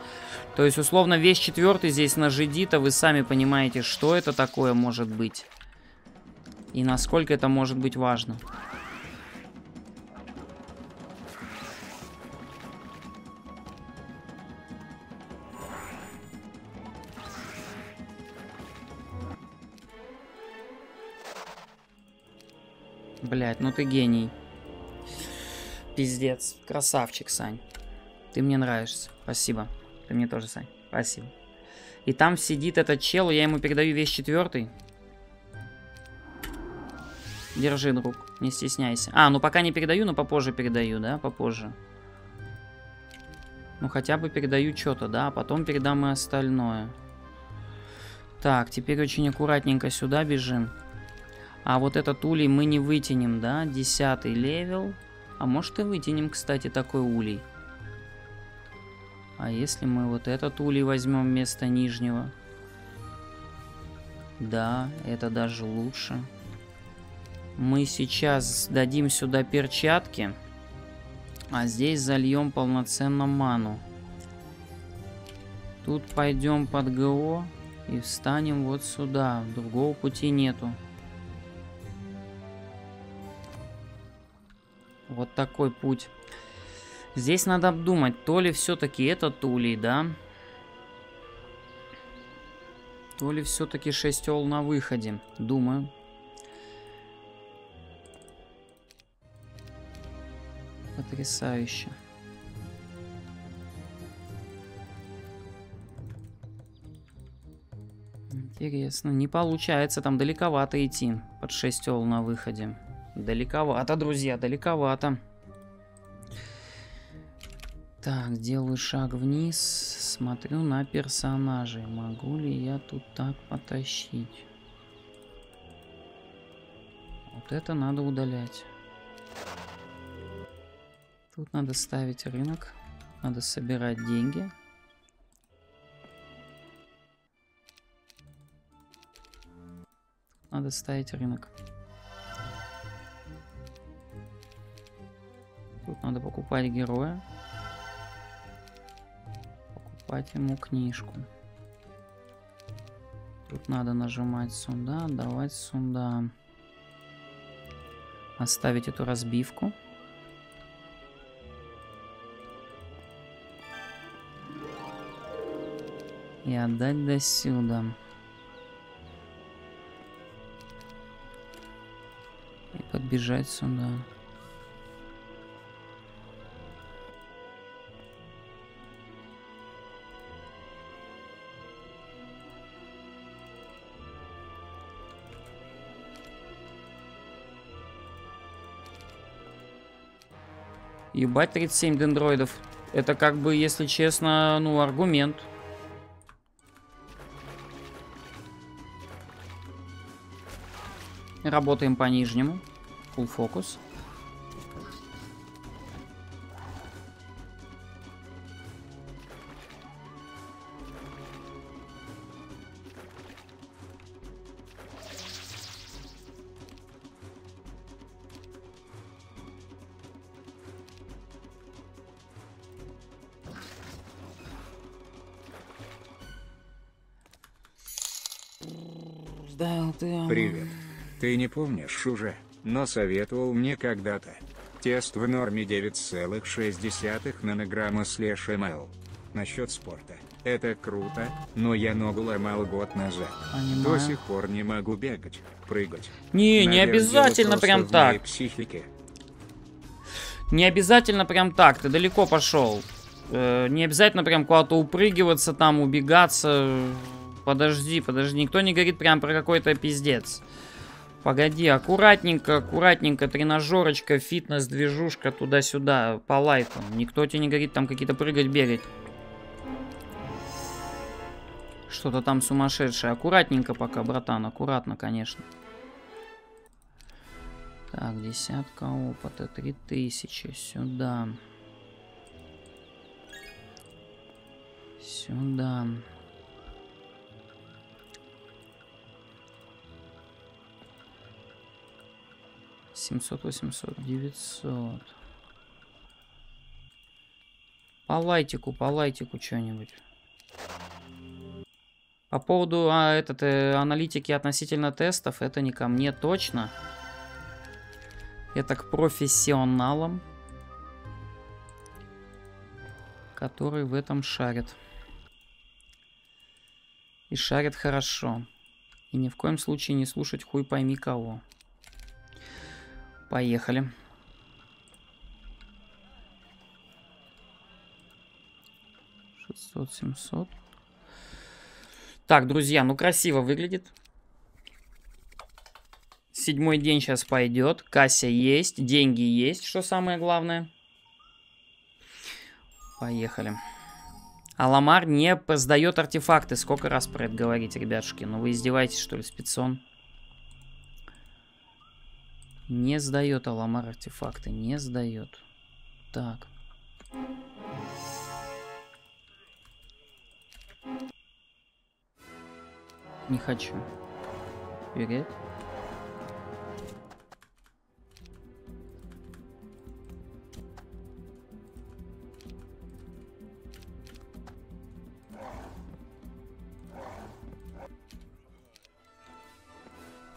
То есть, условно, весь четвертый здесь на жидита, вы сами понимаете, что это такое может быть. И насколько это может быть важно. Блять, ну ты гений. Пиздец. Красавчик, Сань. Ты мне нравишься. Спасибо. Ты мне тоже, Сань. Спасибо. И там сидит этот чел, я ему передаю весь четвертый. Держи, друг. Не стесняйся. А, ну пока не передаю, но попозже передаю, да? Попозже. Ну хотя бы передаю что-то, да? А потом передам и остальное. Так, теперь очень аккуратненько сюда бежим. А вот этот улей мы не вытянем, да? 10-й левел. А может и вытянем, кстати, такой улей. А если мы вот этот улей возьмем вместо нижнего? Да, это даже лучше. Мы сейчас дадим сюда перчатки. А здесь зальем полноценно ману. Тут пойдем под ГО и встанем вот сюда. Другого пути нету. Вот такой путь. Здесь надо обдумать, то ли все-таки этот улей, да? То ли все-таки 6 ол на выходе. Думаю. Потрясающе. Интересно. Не получается, там далековато идти под 6 ол на выходе. Далековато, друзья, далековато. Так, делаю шаг вниз, смотрю на персонажей. Могу ли я тут так потащить? Вот это надо удалять. Тут надо ставить рынок, надо собирать деньги. Надо ставить рынок. Тут надо покупать героя. Покупать ему книжку. Тут надо нажимать сюда, давать сюда. Оставить эту разбивку. И отдать до сюда. И подбежать сюда. Ебать, 37 дендроидов. Это как бы, если честно, ну, аргумент. Работаем по нижнему. Full фокус. Привет. Ты не помнишь уже, но советовал мне когда-то. Тест в норме 9,6 нанограмма /мл. Насчет спорта. Это круто, но я ногу ломал год назад. Понимаю. До сих пор не могу бегать, прыгать. Не, наверное, не обязательно прям так. Психике. Не обязательно прям так, ты далеко пошел. Не обязательно прям куда-то упрыгиваться, там убегаться. Подожди, подожди, никто не говорит прям про какой-то пиздец. Погоди, аккуратненько, аккуратненько, тренажерочка, фитнес, движушка, туда-сюда, по лайфу. Никто тебе не говорит там какие-то прыгать, бегать. Что-то там сумасшедшее. Аккуратненько пока, братан, аккуратно, конечно. Так, десятка опыта, 3000, сюда. Сюда. $700, $800, $900. По лайтику что-нибудь. По поводу аналитики относительно тестов, это не ко мне точно. Это к профессионалам, которые в этом шарят. И шарят хорошо. И ни в коем случае не слушать хуй пойми кого. Поехали. $600, $700. Так, друзья, ну красиво выглядит. Седьмой день сейчас пойдет. Кася есть, деньги есть, что самое главное. Поехали. Аламар не сдает артефакты. Сколько раз про это говорить, ребятушки? Ну вы издеваетесь, что ли, спецсон? Не сдает Аламар артефакты, не сдает. Так. Не хочу. Вперед.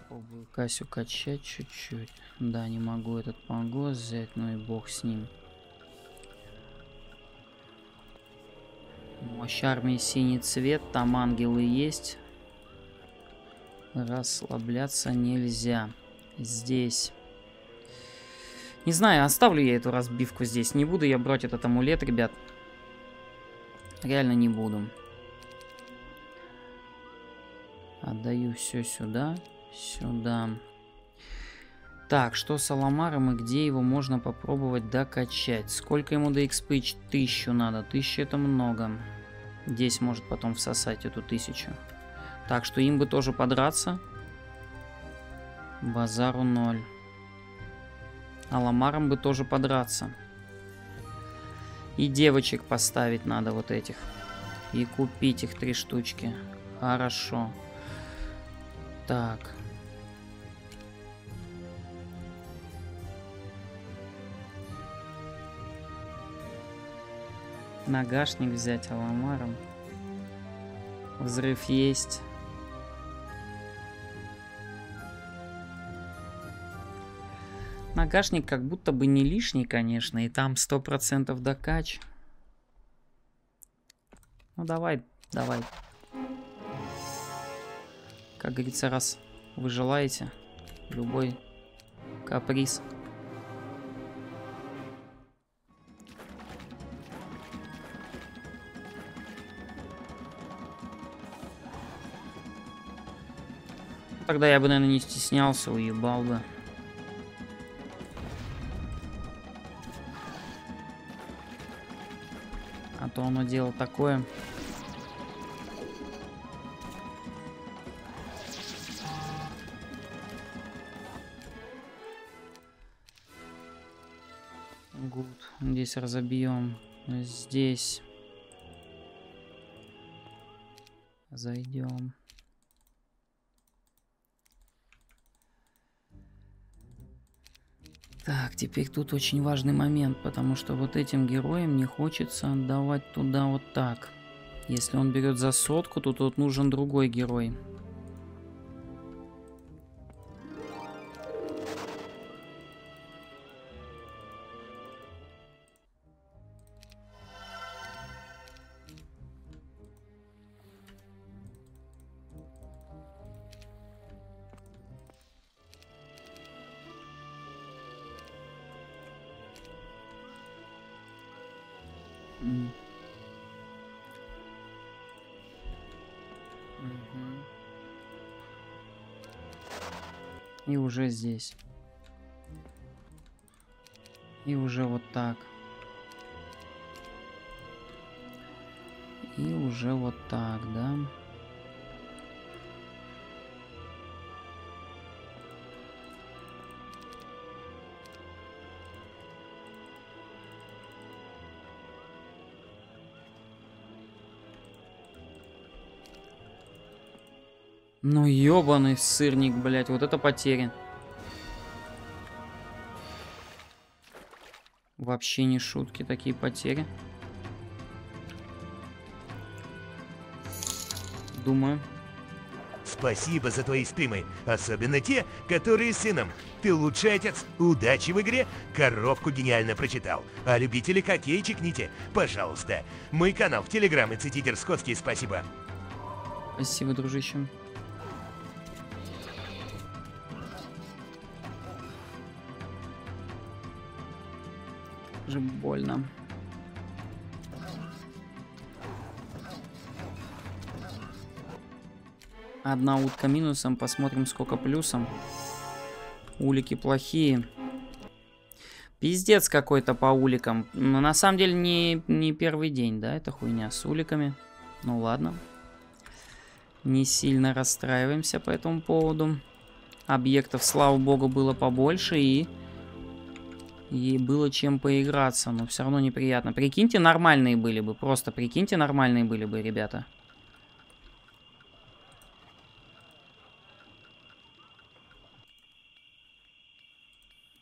Пробую Касю качать чуть-чуть. Да, не могу этот погост взять, ну и бог с ним. Мощь армии синий цвет, там ангелы есть. Расслабляться нельзя. Здесь. Не знаю, оставлю я эту разбивку здесь. Не буду я брать этот амулет, ребят. Реально не буду. Отдаю все сюда. Сюда. Так, что с Аламаром и где его можно попробовать докачать? Сколько ему до экспы? 1000 надо. 1000 это много. Здесь может потом всосать эту 1000. Так, что им бы тоже подраться. Базару 0. Аламаром бы тоже подраться. И девочек поставить надо вот этих. И купить их 3 штучки. Хорошо. Так. Нагашник взять Аламаром. Взрыв есть. Нагашник как будто бы не лишний, конечно. И там 100% докач. Ну давай, давай. Как говорится, раз вы желаете, любой каприз. Тогда я бы, наверное, не стеснялся, уебал бы. А то оно дело такое. Гуд. Здесь разобьем. Здесь. Зайдем. Так, теперь тут очень важный момент, потому что вот этим героям не хочется отдавать туда вот так. Если он берет за 100, то тут нужен другой герой. И уже здесь. И уже вот так. И уже вот так, да? Ну ёбаный сырник, блять, вот это потери. Вообще не шутки такие потери. Думаю. Спасибо за твои стримы, особенно те, которые с сыном. Ты лучший отец, удачи в игре, коробку гениально прочитал. А любители хоккей чекните, пожалуйста. Мой канал в Телеграм и цититер Скотский, спасибо. Спасибо, дружище. Больно. Одна утка минусом, посмотрим, сколько плюсом. Улики плохие. Пиздец какой-то по уликам. Но на самом деле не первый день, да, это хуйня с уликами. Ну ладно. Не сильно расстраиваемся по этому поводу. Объектов, слава богу, было побольше и... Ей было чем поиграться, но все равно неприятно. Прикиньте, нормальные были бы. Просто прикиньте, нормальные были бы, ребята.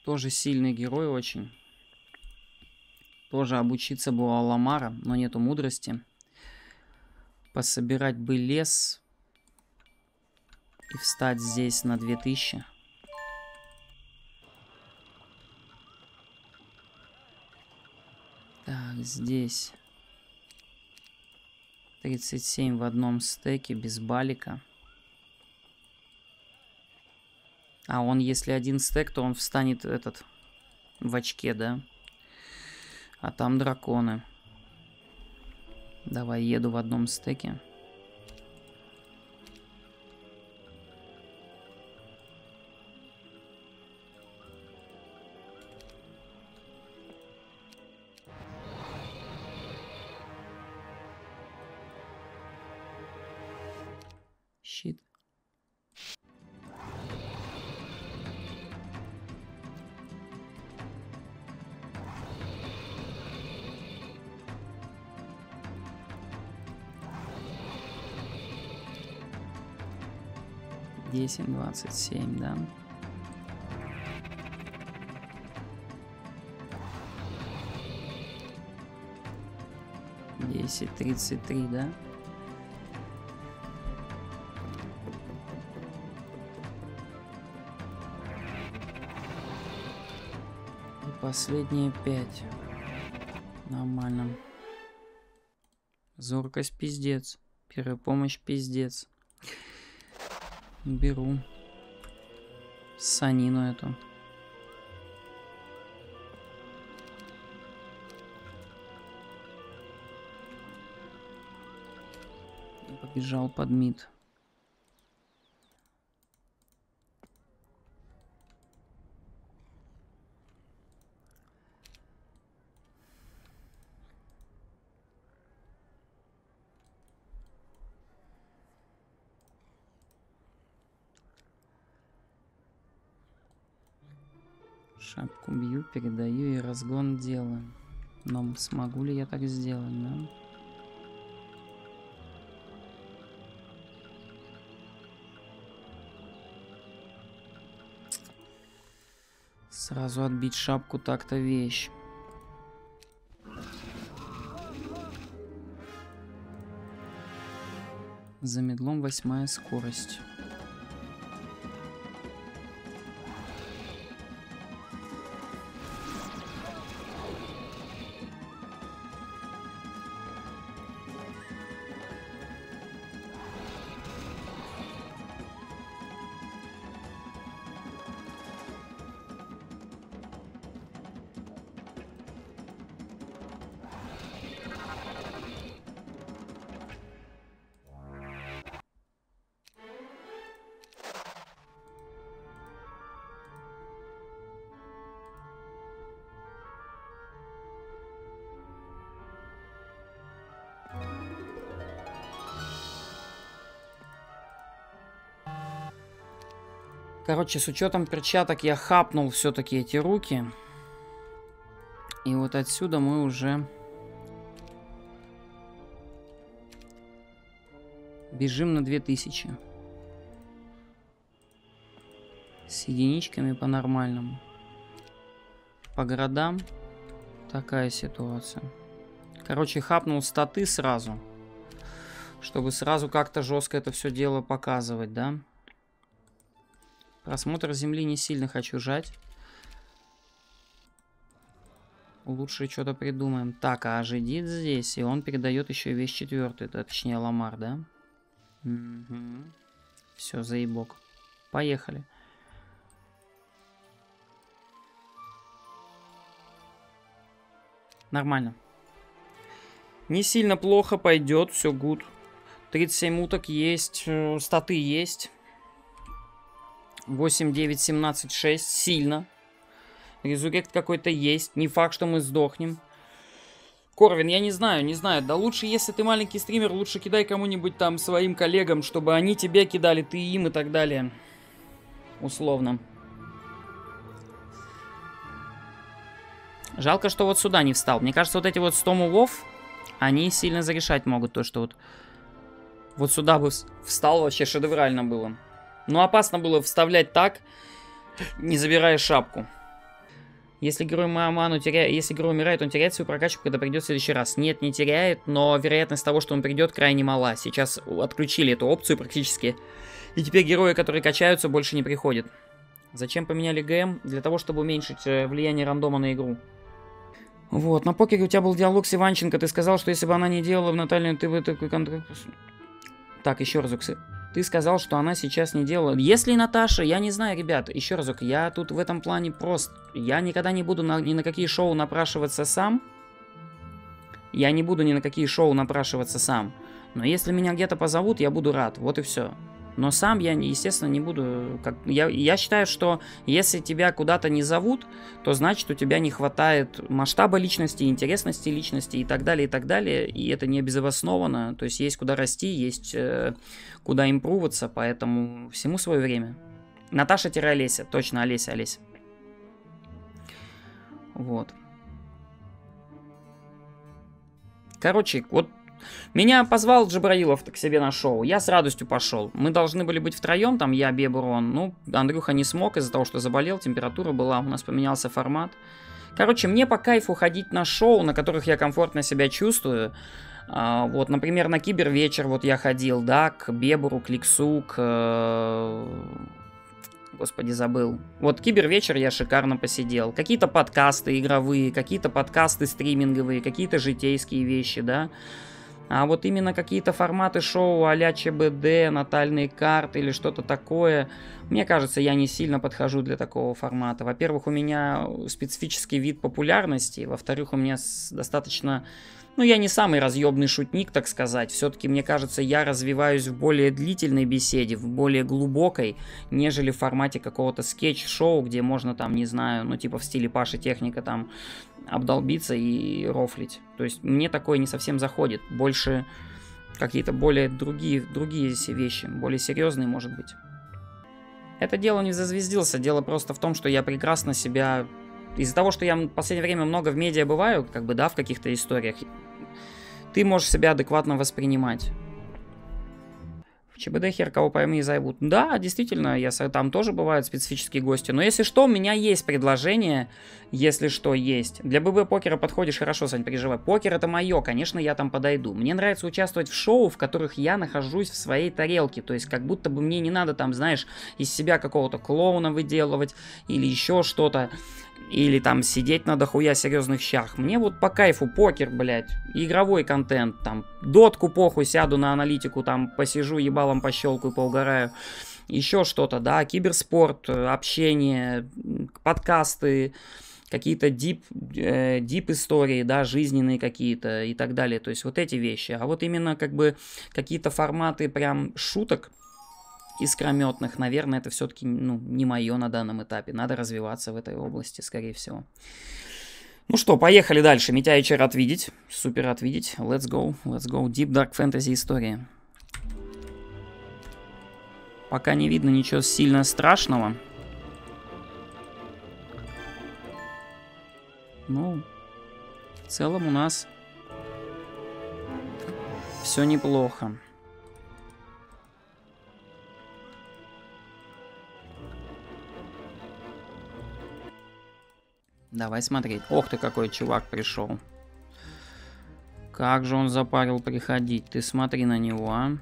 Тоже сильный герой очень. Тоже обучиться бы у Аламара, но нету мудрости. Пособирать бы лес. И встать здесь на 2000. Так, здесь 37 в одном стеке, без балика. А он, если один стек, то он встанет этот в очке, да? А там драконы. Давай, еду в одном стеке. Щит. Десять, 27, да. Десять, 33, да. И последние 5. Нормально. Зоркость пиздец. Первая помощь пиздец. Беру санину эту. Побежал под мид. Шапку бью, передаю и разгон делаю. Но смогу ли я так сделать, да? Сразу отбить шапку так-то вещь. За медлом 8-я скорость. Короче, с учетом перчаток я хапнул все-таки эти руки. И вот отсюда мы уже бежим на 2000. С единичками по-нормальному. По городам такая ситуация. Короче, хапнул статы сразу. Чтобы сразу как-то жестко это все дело показывать, да? Просмотр земли не сильно хочу жать. Лучше что-то придумаем. Так, а жидит здесь, и он передает еще вещь четвертую. Это, точнее, ламар, да? Угу. Все, заебок. Поехали. Нормально. Не сильно плохо пойдет, все гуд. 37 уток есть, статы есть. 8, 9, 17, 6. Сильно. Резурект какой-то есть. Не факт, что мы сдохнем. Корвин, я не знаю, не знаю. Да лучше, если ты маленький стример, лучше кидай кому-нибудь там своим коллегам, чтобы они тебя кидали, ты им и так далее. Условно. Жалко, что вот сюда не встал. Мне кажется, вот эти вот 100 мулов, они сильно зарешать могут. То, что вот сюда бы встал, вообще шедеврально было. Но опасно было вставлять так, не забирая шапку. Если герой Маману теряет, если герой умирает, он теряет свою прокачку, когда придет в следующий раз. Нет, не теряет, но вероятность того, что он придет, крайне мала. Сейчас отключили эту опцию практически. И теперь герои, которые качаются, больше не приходят. Зачем поменяли ГМ? Для того, чтобы уменьшить влияние рандома на игру. Вот, на покере у тебя был диалог с Иванченко. Ты сказал, что если бы она не делала в Натальную, ты бы такой контракт... Так, еще разок. Ты сказал, что она сейчас не делала... Если Наташа, я не знаю, ребят, еще разок, я тут в этом плане прост. Я никогда не буду ни на какие шоу напрашиваться сам. Я не буду ни на какие шоу напрашиваться сам. Но если меня где-то позовут, я буду рад. Вот и все. Но сам я, естественно, не буду... Я считаю, что если тебя куда-то не зовут, то значит у тебя не хватает масштаба личности, интересности личности и так далее, и так далее. И это не безобоснованно. То есть куда расти, есть куда импруваться, поэтому всему свое время. Наташа-Олеся. Точно, Олеся. Вот. Короче, вот... Меня позвал Джабраилов к себе на шоу. Я с радостью пошел. Мы должны были быть втроем, там я, Бебурон. Ну, Андрюха не смог из-за того, что заболел, температура была, у нас поменялся формат. Короче, мне по кайфу ходить на шоу, на которых я комфортно себя чувствую. Вот, например, на Кибервечер вот я ходил, да, к Бебуру, к Кликсу, к... Господи, забыл. Вот Кибервечер я шикарно посидел. Какие-то подкасты игровые, какие-то подкасты стриминговые, какие-то житейские вещи, да. А вот именно какие-то форматы шоу а-ля ЧБД, натальные карты или что-то такое, мне кажется, я не сильно подхожу для такого формата. Во-первых, у меня специфический вид популярности, во-вторых, у меня достаточно... Ну, я не самый разъебный шутник, так сказать. Все-таки, мне кажется, я развиваюсь в более длительной беседе, в более глубокой, нежели в формате какого-то скетч-шоу, где можно там, не знаю, ну, типа в стиле Паши Техника там... обдолбиться и рофлить. То есть мне такое не совсем заходит. Больше какие-то более другие вещи, более серьезные, может быть. Это дело не зазвездился. Дело просто в том, что я прекрасно себя... Из-за того, что я в последнее время много в медиа бываю, как бы, да, в каких-то историях, ты можешь себя адекватно воспринимать. В ЧБД хер кого пойми и зайвут. Да, действительно, я, там тоже бывают специфические гости. Но если что, у меня есть предложение, если что, есть. Для ББ покера подходишь хорошо, Сань, переживай. Покер — это мое, конечно, я там подойду. Мне нравится участвовать в шоу, в которых я нахожусь в своей тарелке. То есть как будто бы мне не надо там, знаешь, из себя какого-то клоуна выделывать или еще что-то. Или там сидеть на дохуя серьезных щах. Мне вот по кайфу покер, блядь, игровой контент, там, дотку похуй, сяду на аналитику, там, посижу, ебалом пощелкаю, поугараю. Еще что-то, да, киберспорт, общение, подкасты, какие-то дип истории, да, жизненные какие-то и так далее. То есть вот эти вещи. А вот именно как бы какие-то форматы прям шуток искрометных, наверное, это все-таки, ну, не мое на данном этапе. Надо развиваться в этой области, скорее всего. Ну что, поехали дальше. Митя и Чарат видеть. Супер отвидеть. Let's go, let's go. Deep Dark Fantasy история. Пока не видно ничего сильно страшного. Ну, в целом у нас все неплохо. Давай смотреть. Ох ты, какой чувак пришел. Как же он запарил приходить. Ты смотри на него, а.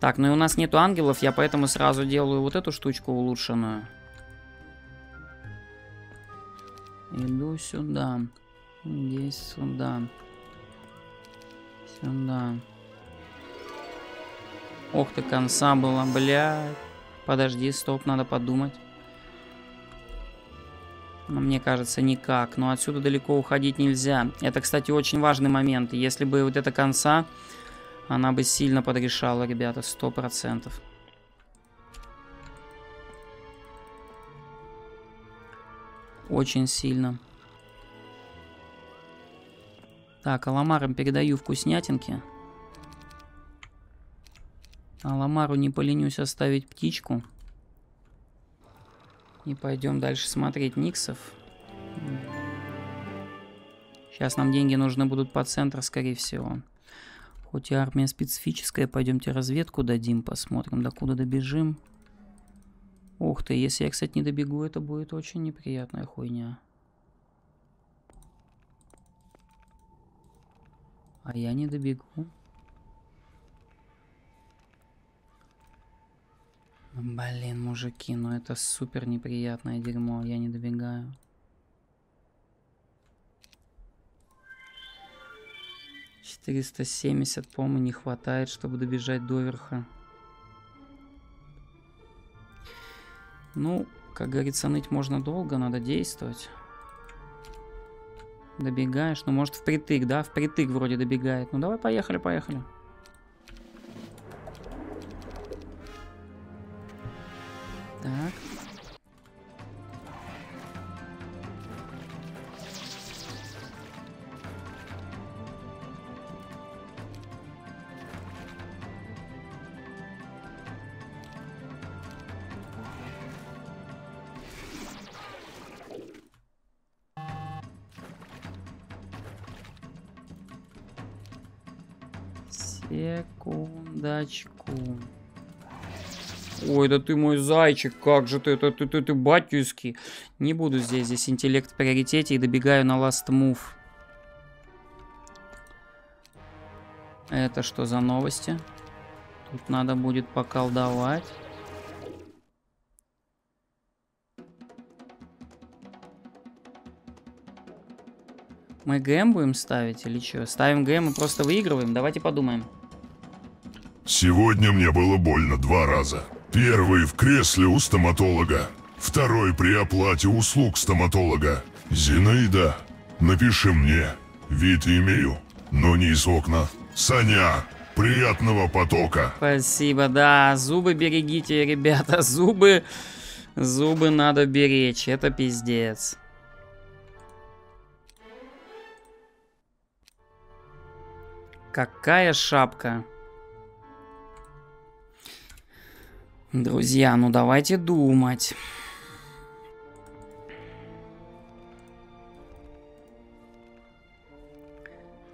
Так, ну и у нас нету ангелов, я поэтому сразу делаю вот эту штучку улучшенную. Иду сюда. Здесь сюда. Сюда. Ох ты, конца было, бля. Подожди, стоп, надо подумать. Но мне кажется, никак. Но отсюда далеко уходить нельзя. Это, кстати, очень важный момент. Если бы вот эта конца, она бы сильно подрешала, ребята, 100%. Очень сильно. Так, Аламарам передаю вкуснятинки. Аламару не поленюсь оставить птичку. И пойдем дальше смотреть Никсов. Сейчас нам деньги нужны будут по центру, скорее всего. Хоть и армия специфическая, пойдемте разведку дадим, посмотрим, докуда добежим. Ух ты, если я, кстати, не добегу, это будет очень неприятная хуйня. А я не добегу. Блин, мужики, ну это супер неприятное дерьмо, я не добегаю. $470, по-моему, не хватает, чтобы добежать до верха. Ну, как говорится, ныть можно долго, надо действовать. Добегаешь, ну может впритык, да? Впритык вроде добегает. Ну давай, поехали. Так. Секундочку. Ой, да ты мой зайчик, как же ты, это ты батюшки. Не буду здесь интеллект в приоритете и добегаю на last move. Это что за новости? Тут надо будет поколдовать. Мы ГМ будем ставить или что? Ставим ГМ и просто выигрываем? Давайте подумаем. Сегодня мне было больно 2 раза. Первый в кресле у стоматолога. Второй при оплате услуг стоматолога. Зинаида, напиши мне. Вид имею, но не из окна. Саня, приятного потока. Спасибо, да. Зубы берегите, ребята. Зубы надо беречь. Это пиздец. Какая шапка. Друзья, ну давайте думать.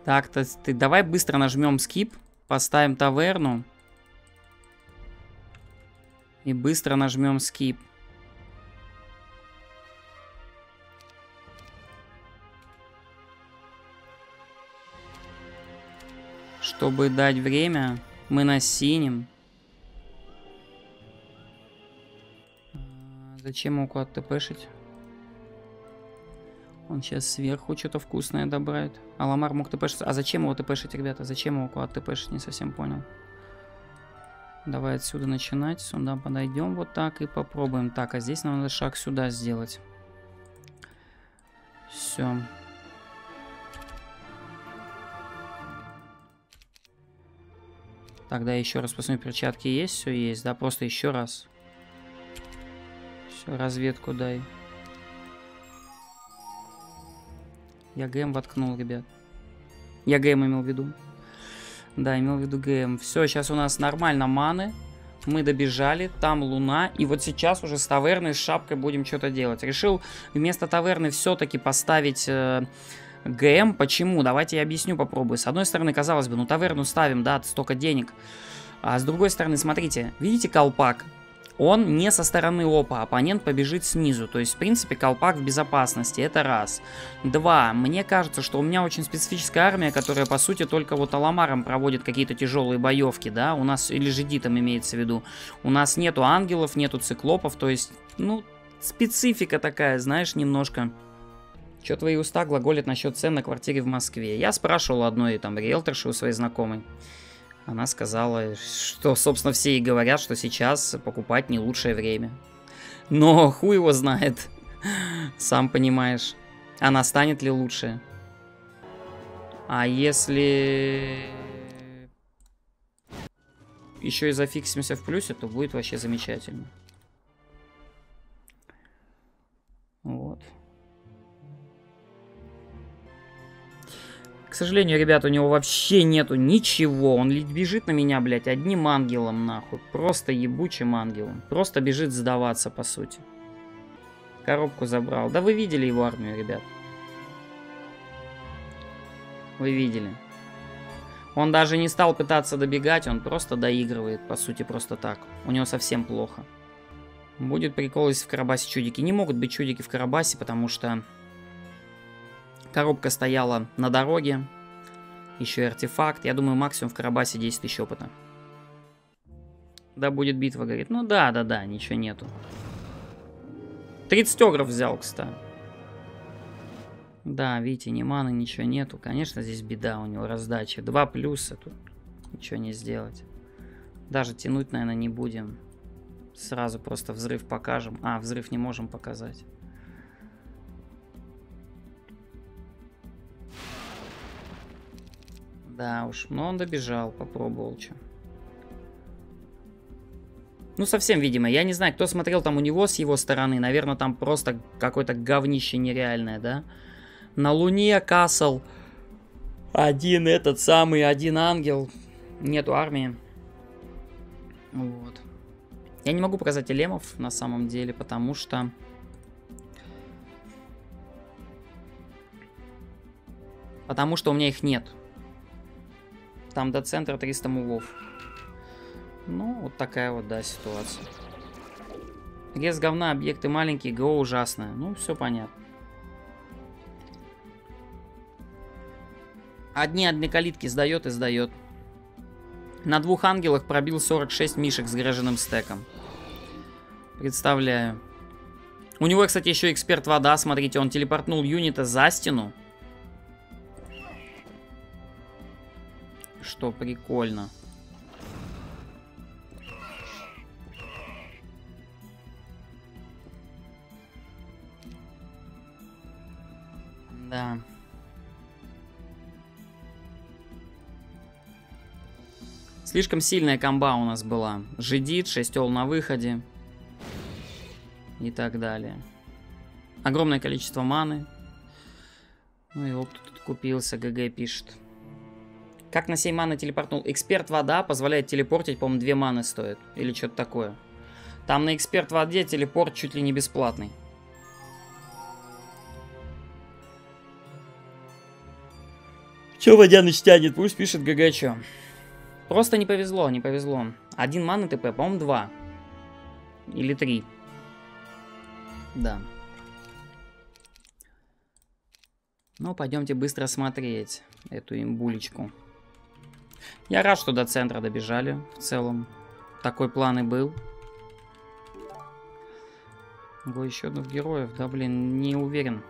Так-то ты... Давай быстро нажмем скип. Поставим таверну. И быстро нажмем скип. Чтобы дать время, мы на синем. Зачем его уклад тпшить? Он сейчас сверху что-то вкусное добавит. Аламар мог тпшить. А зачем его тпшить, ребята? Зачем его уклад тпшить? Не совсем понял. Давай отсюда начинать. Сюда подойдем вот так и попробуем. Так, а здесь нам надо шаг сюда сделать. Все. Тогда еще раз посмотрим, перчатки есть, все есть, да, просто еще раз. Все, разведку дай. Я ГМ воткнул, ребят. Я ГМ имел в виду. Да, имел в виду ГМ. Все, сейчас у нас нормально маны. Мы добежали, там луна. И вот сейчас уже с таверной, с шапкой будем что-то делать. Решил вместо таверны все-таки поставить... ГМ, почему? Давайте я объясню, попробую. С одной стороны, казалось бы, ну таверну ставим, да, столько денег. А с другой стороны, смотрите, видите колпак? Он не со стороны опа, оппонент побежит снизу. То есть, в принципе, колпак в безопасности, это раз. 2. Мне кажется, что у меня очень специфическая армия, которая, по сути, только вот Аламаром проводит какие-то тяжелые боевки, да. У нас, или же Дитом имеется в виду. У нас нету ангелов, нету циклопов, то есть, ну, специфика такая, знаешь, немножко... Чё твои уста глаголят насчет цен на квартире в Москве? Я спрашивал одной там риэлторши у своей знакомой. Она сказала, что, собственно, все и говорят, что сейчас покупать не лучшее время. Но хуй его знает. Сам понимаешь. Она станет ли лучше? А если... еще и зафиксимся в плюсе, то будет вообще замечательно. Вот. К сожалению, ребят, у него вообще нету ничего. Он бежит на меня, блядь, одним ангелом, нахуй. Просто ебучим ангелом. Просто бежит сдаваться, по сути. Коробку забрал. Да вы видели его армию, ребят. Вы видели. Он даже не стал пытаться добегать, он просто доигрывает, по сути, просто так. У него совсем плохо. Будет прикол, если в Карабасе чудики. Не могут быть чудики в Карабасе, потому что... коробка стояла на дороге. Еще и артефакт. Я думаю, максимум в Карабасе 10 тысяч опыта. Да, будет битва, говорит. Ну да, ничего нету. 30 огров взял, кстати. Да, видите, ни маны, ничего нету. Конечно, здесь беда у него, раздача. 2 плюса, тут ничего не сделать. Даже тянуть, наверное, не будем. Сразу просто взрыв покажем. А, взрыв не можем показать. Да уж, но он добежал, попробовал что. Ну, совсем, видимо. Я не знаю, кто смотрел там у него с его стороны. Наверное, там просто какое-то говнище нереальное, да? На Луне Касл. Один ангел. Нету армии. Вот. Я не могу показать элемов, на самом деле, потому что... у меня их нет. Там до центра 300 мулов. Ну, вот такая вот, да, ситуация. Рез говна, объекты маленькие, ГО ужасное. Ну, все понятно. Одни калитки сдает и сдает. На двух ангелах пробил 46 мишек с греженным стеком. Представляю. У него, кстати, еще эксперт вода. Смотрите, он телепортнул юнита за стену. Что прикольно. Да. Слишком сильная комба у нас была. Жидит, 6 ол на выходе. И так далее. Огромное количество маны. Ну и оп, тут купился, ГГ пишет. Как на 7 маны телепортнул? Эксперт вода позволяет телепортить, по-моему, 2 маны стоит. Или что-то такое. Там на эксперт воде телепорт чуть ли не бесплатный. Че Водяныч тянет? Пусть пишет ГГ чё. Просто не повезло, не повезло. 1 мана ТП, по-моему, 2. Или 3. Да. Ну, пойдемте быстро смотреть эту имбулечку. Я рад, что до центра добежали. В целом, такой план и был. Ого, еще одних героев. Да, блин, не уверен.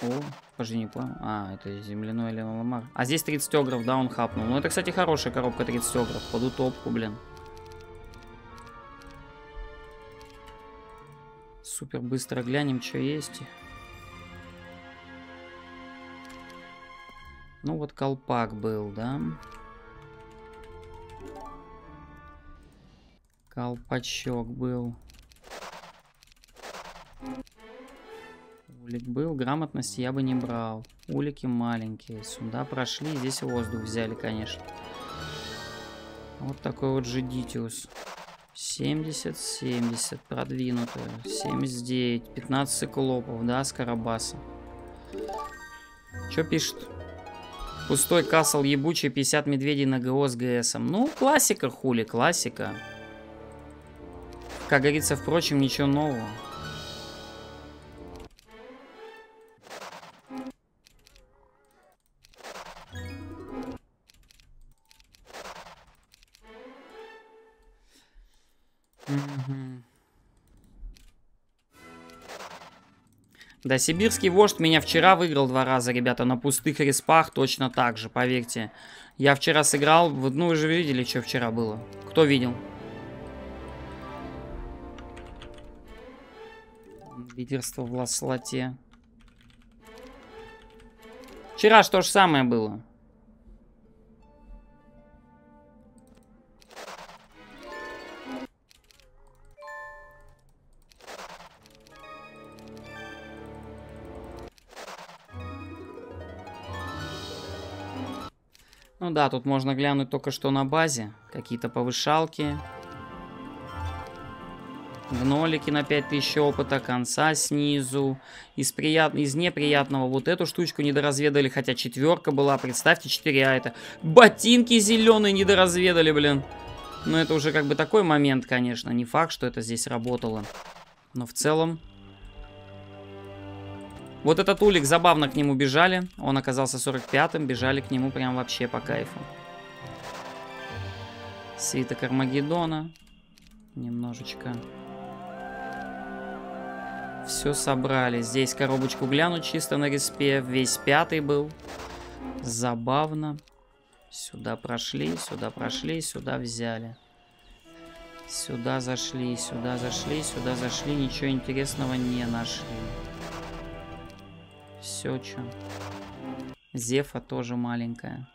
О, подожди, не понял. А, это земляной или ламар. А здесь 30 огров, да, он хапнул. Ну, это, кстати, хорошая коробка 30 огров. Под утопку, блин. Супер, быстро глянем, что есть. Ну, вот колпак был, да. Колпачок был. Улик был, грамотности я бы не брал. Улики маленькие. Сюда прошли, здесь воздух взяли, конечно. Вот такой вот Жидитиус. 70, 70, продвинутые. 79, 15 циклопов, да, с Карабаса. Чё пишет? Пустой касл ебучий, 50 медведей на ГО с ГСом. Ну, классика, хули, классика. Как говорится, впрочем, ничего нового. Да, Сибирский вождь меня вчера выиграл 2 раза, ребята, на пустых респах точно так же, поверьте. Я вчера сыграл, ну вы же видели, что вчера было. Кто видел? Лидерство в Ласлоте. Вчера что же самое было. Ну да, тут можно глянуть только что на базе. Какие-то повышалки. Гнолики на 5000 опыта, конца снизу. Из неприятного вот эту штучку недоразведали, хотя 4 была. Представьте, 4А это. Ботинки зеленые недоразведали, блин. Ну это уже как бы такой момент, конечно. Не факт, что это здесь работало. Но в целом... Вот этот улик, забавно к нему бежали. Он оказался 45-м, бежали к нему прям вообще по кайфу. Свиток Армагеддона. Немножечко. Все собрали. Здесь коробочку гляну чисто на респе. Весь 5-й был. Забавно. Сюда прошли, сюда прошли, сюда взяли. Сюда зашли, сюда зашли, сюда зашли. Ничего интересного не нашли. Все, что. Зефа тоже маленькая.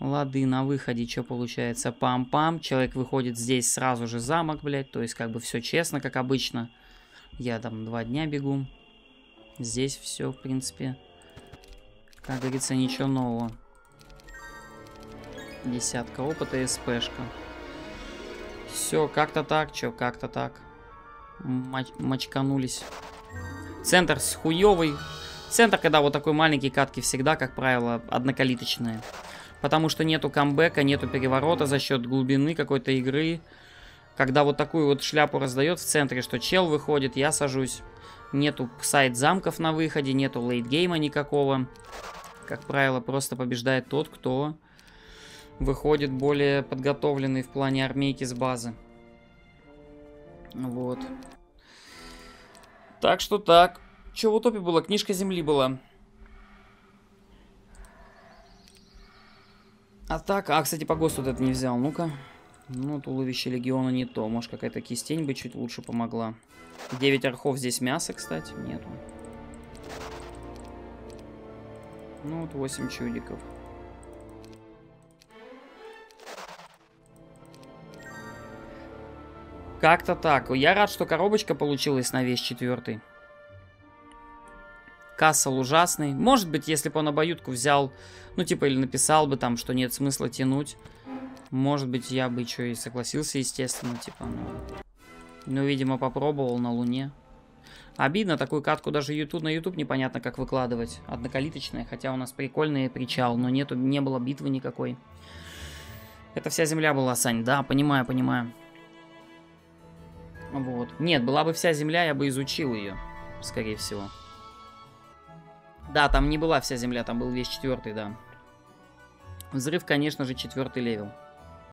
Лады на выходе, что получается? Пам-пам. Человек выходит здесь, сразу же замок, блядь. То есть, как бы все честно, как обычно. Я там 2 дня бегу. Здесь все, в принципе, как говорится, ничего нового. 10 опыта и СПшка. Все, как-то так, чё, как-то так. Мочканулись. Центр с хуёвый. Центр, когда вот такой маленький, катки всегда, как правило, однокалиточные. Потому что нету камбэка, нету переворота за счет глубины какой-то игры. Когда вот такую вот шляпу раздает в центре, что чел выходит, я сажусь. Нету сайт замков на выходе, нету лейтгейма никакого. Как правило, просто побеждает тот, кто выходит более подготовленный в плане армейки с базы. Вот. Так что так. Че в утопе было? Книжка земли была. А так, кстати, по ГОСТу это не взял. Ну-ка. Ну, туловище легиона не то. Может, какая-то кистень бы чуть лучше помогла. 9 орхов, здесь мясо, кстати. Нету. Ну, вот 8 чудиков. Как-то так. Я рад, что коробочка получилась на весь 4. Кассел ужасный. Может быть, если бы он обоюдку взял, ну, типа, или написал бы там, что нет смысла тянуть. Может быть, я бы еще и согласился, естественно, типа, ну, видимо, попробовал на Луне. Обидно, такую катку даже на YouTube непонятно, как выкладывать. Однокалиточная, хотя у нас прикольный причал, но нету, не было битвы никакой. Это вся земля была, Сань, да, понимаю, понимаю. Вот. Нет, была бы вся земля, я бы изучил ее, скорее всего. Да, там не была вся земля, там был весь 4, да. Взрыв, конечно же, 4 левел.